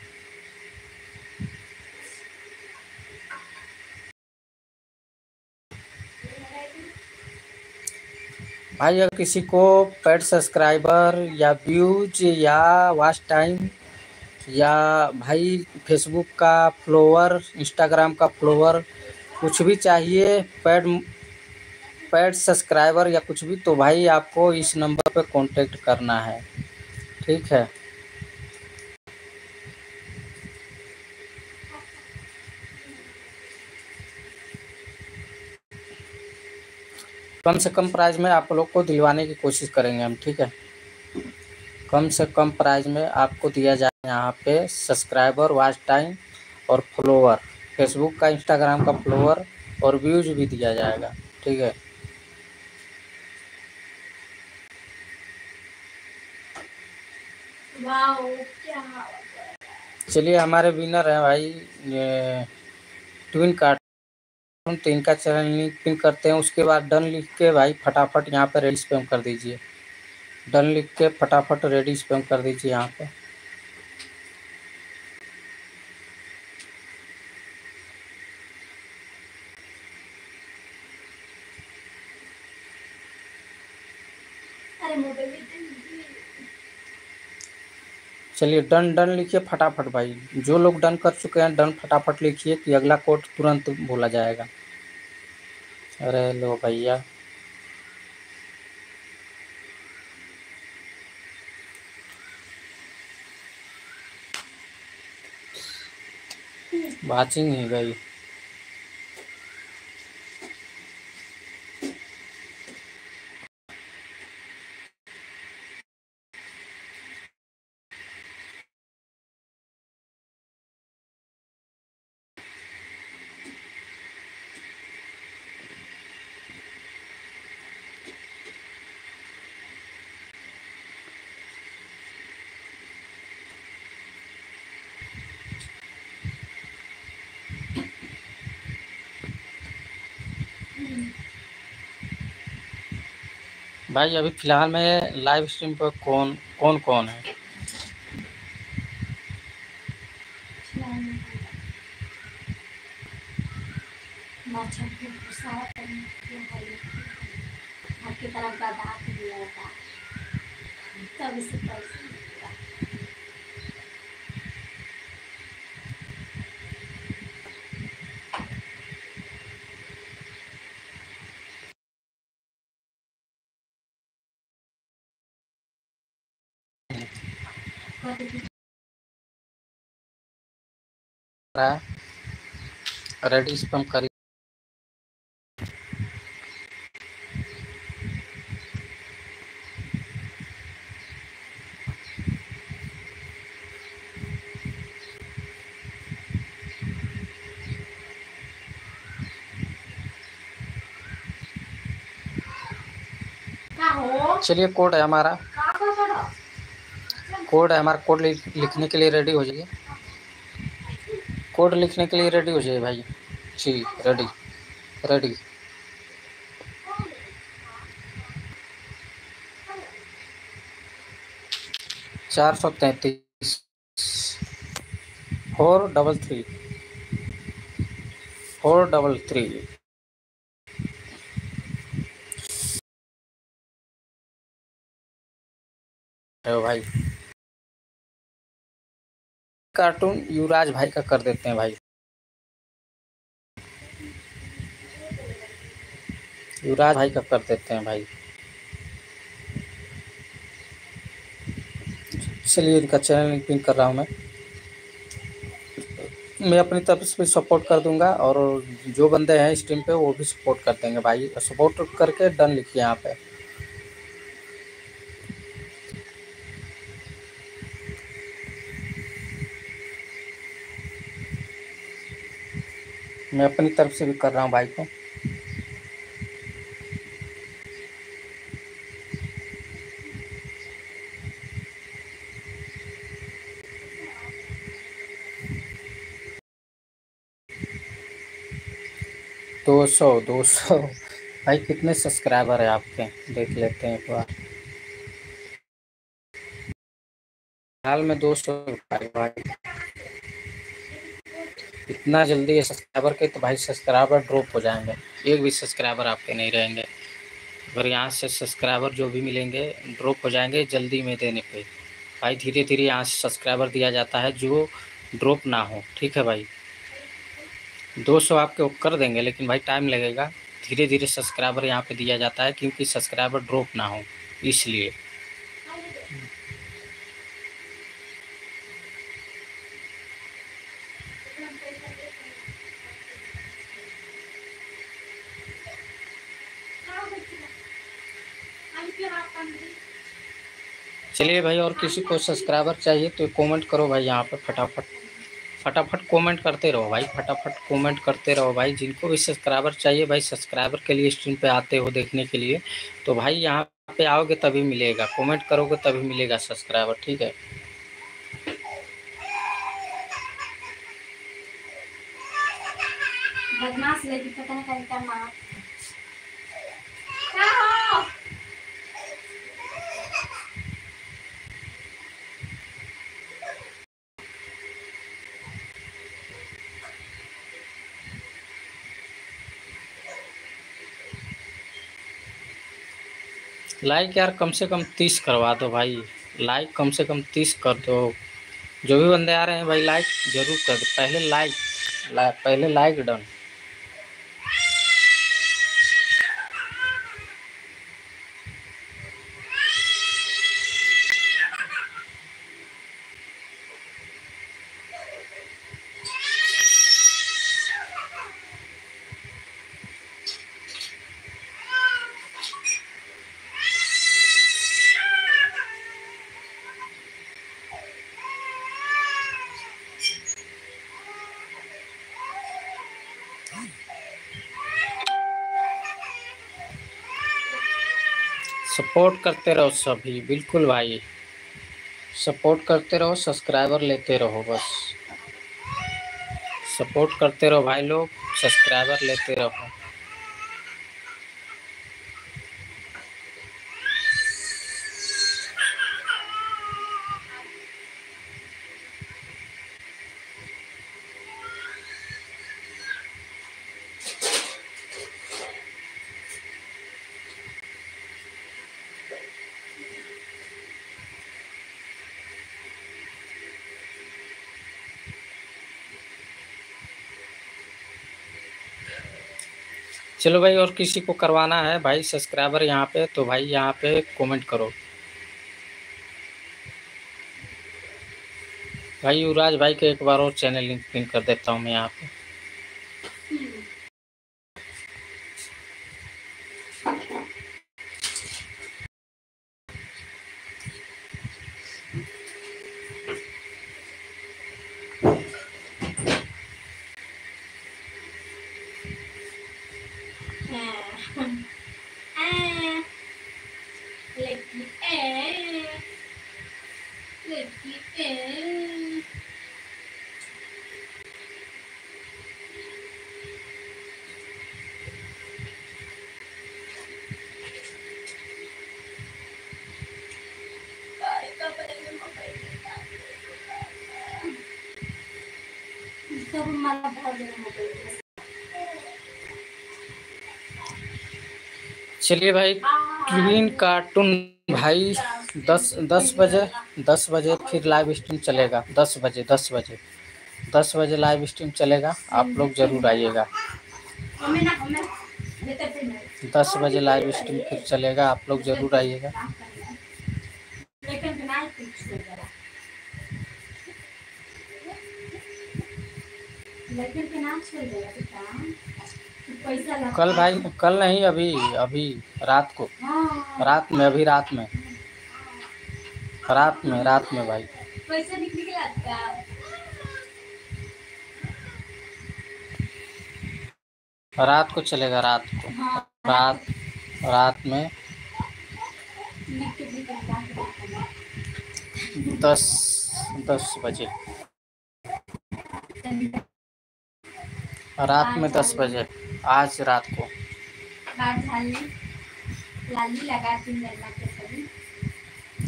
भाई अगर किसी को पेड सब्सक्राइबर या व्यूज या वॉच टाइम या भाई फेसबुक का फॉलोअर, इंस्टाग्राम का फॉलोअर, कुछ भी चाहिए, पेड सब्सक्राइबर या कुछ भी, तो भाई आपको इस नंबर पे कांटेक्ट करना है, ठीक है। कम से कम प्राइस में आप लोग को दिलवाने की कोशिश करेंगे हम, ठीक है। कम से कम प्राइस में आपको दिया जाए यहाँ पे सब्सक्राइबर, वॉच टाइम और फॉलोअर, फेसबुक का, इंस्टाग्राम का फॉलोअर और व्यूज भी दिया जाएगा, ठीक है। चलिए हमारे विनर हैं भाई ट्विन कार्ड, तो इनका चैनल लिंक पिन करते हैं। उसके बाद डन लिख के भाई फटाफट यहाँ पे रेडी स्पैम कर दीजिए। डन लिख के फटाफट रेडी स्पैम कर दीजिए यहाँ पे। चलिए डन लिखिए फटाफट भाई। जो लोग डन कर चुके हैं डन फटाफट लिखिए कि अगला कोड तुरंत बोला जाएगा। अरे लो भैया, वाचिंग ही गई। भाई अभी फ़िलहाल में लाइव स्ट्रीम पर कौन है? रेडियस पंप कर चलिए कोड है हमारा, कोड है हमारा, कोड लिखने के लिए रेडी हो जाइए, कोड लिखने के लिए रेडी हो जाइए भाई जी, रेडी रेडी। चार सौ 433 433। भाई कार्टून युवराज भाई का कर देते हैं भाई, युवराज भाई का कर देते हैं भाई। चलिए इनका चैनल पिन कर रहा हूं मैं अपनी तरफ से सपोर्ट कर दूंगा और जो बंदे हैं इस टीम पे वो भी सपोर्ट कर देंगे भाई। सपोर्ट करके डन लिखिए यहाँ पे। मैं अपनी तरफ से भी कर रहा हूँ भाई को। दो सौ भाई, कितने सब्सक्राइबर है आपके, देख लेते हैं एक बार। हाल में 200 भाई, इतना जल्दी ये सब्सक्राइबर के तो भाई सब्सक्राइबर ड्रॉप हो जाएंगे, एक भी सब्सक्राइबर आपके नहीं रहेंगे। अगर यहाँ से सब्सक्राइबर जो भी मिलेंगे ड्रॉप हो जाएंगे जल्दी में देने पे भाई। धीरे धीरे यहाँ से सब्सक्राइबर दिया जाता है जो ड्रॉप ना हो, ठीक है भाई। 200 आपके कर देंगे लेकिन भाई टाइम लगेगा, धीरे धीरे सब्सक्राइबर यहाँ पर दिया जाता है क्योंकि सब्सक्राइबर ड्रॉप ना हो इसलिए। चलिए भाई, और किसी को सब्सक्राइबर चाहिए तो कमेंट करो भाई यहाँ पे, फटाफट कमेंट करते रहो भाई, फटाफट कमेंट करते रहो भाई। जिनको भी सब्सक्राइबर चाहिए भाई, सब्सक्राइबर के लिए स्ट्रीम पे आते हो देखने के लिए तो भाई यहाँ पे आओगे तभी मिलेगा, कमेंट करोगे तभी मिलेगा सब्सक्राइबर, ठीक है। लाइक यार कम से कम 30 करवा दो भाई, लाइक कम से कम 30 कर दो। जो भी बंदे आ रहे हैं भाई लाइक जरूर कर दो, पहले लाइक पहले लाइक डन। सपोर्ट करते रहो सभी, बिल्कुल भाई सपोर्ट करते रहो, सब्सक्राइबर लेते रहो, बस सपोर्ट करते रहो भाई लोग, सब्सक्राइबर लेते रहो। चलो भाई, और किसी को करवाना है भाई सब्सक्राइबर यहाँ पे तो भाई यहाँ पे कमेंट करो। भाई युवराज भाई के एक बार और चैनल लिंक पिन कर देता हूँ मैं यहाँ पे। चलिए भाई ट्वीन कार्टून भाई 10 बजे फिर लाइव स्ट्रीम चलेगा। 10 बजे लाइव स्ट्रीम चलेगा, आप लोग जरूर आइएगा। 10 बजे लाइव स्ट्रीम फिर चलेगा, आप लोग जरूर आइएगा। कल भाई कल नहीं, अभी रात को, रात में भाई रात को चलेगा, रात में 10 बजे, रात में 10 बजे आज रात को।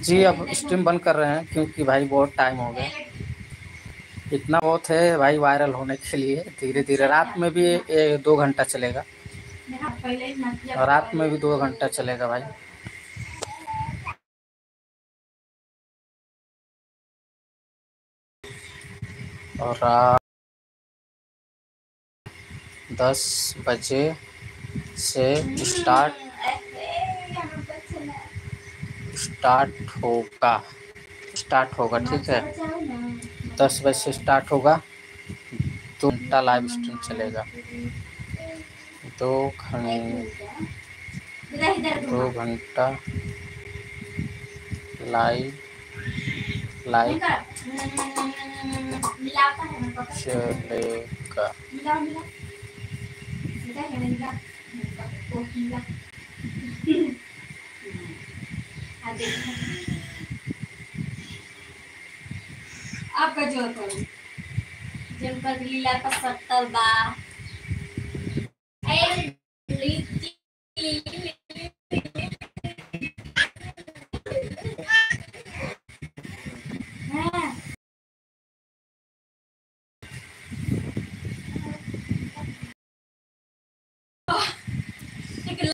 जी अब स्ट्रीम बंद कर रहे हैं क्योंकि भाई बहुत टाइम हो गया, इतना बहुत है भाई वायरल होने के लिए। धीरे धीरे रात में भी 2 घंटा चलेगा, रात में भी 2 घंटा चलेगा भाई। और 10 बजे से स्टार्ट होगा, ठीक है। 10 बजे से स्टार्ट होगा, 2 घंटा लाइव स्ट्रीम चलेगा। 2 घंटा लाइव चलेगा। आपका जोर करो जमकर लीला का सत्ता बा।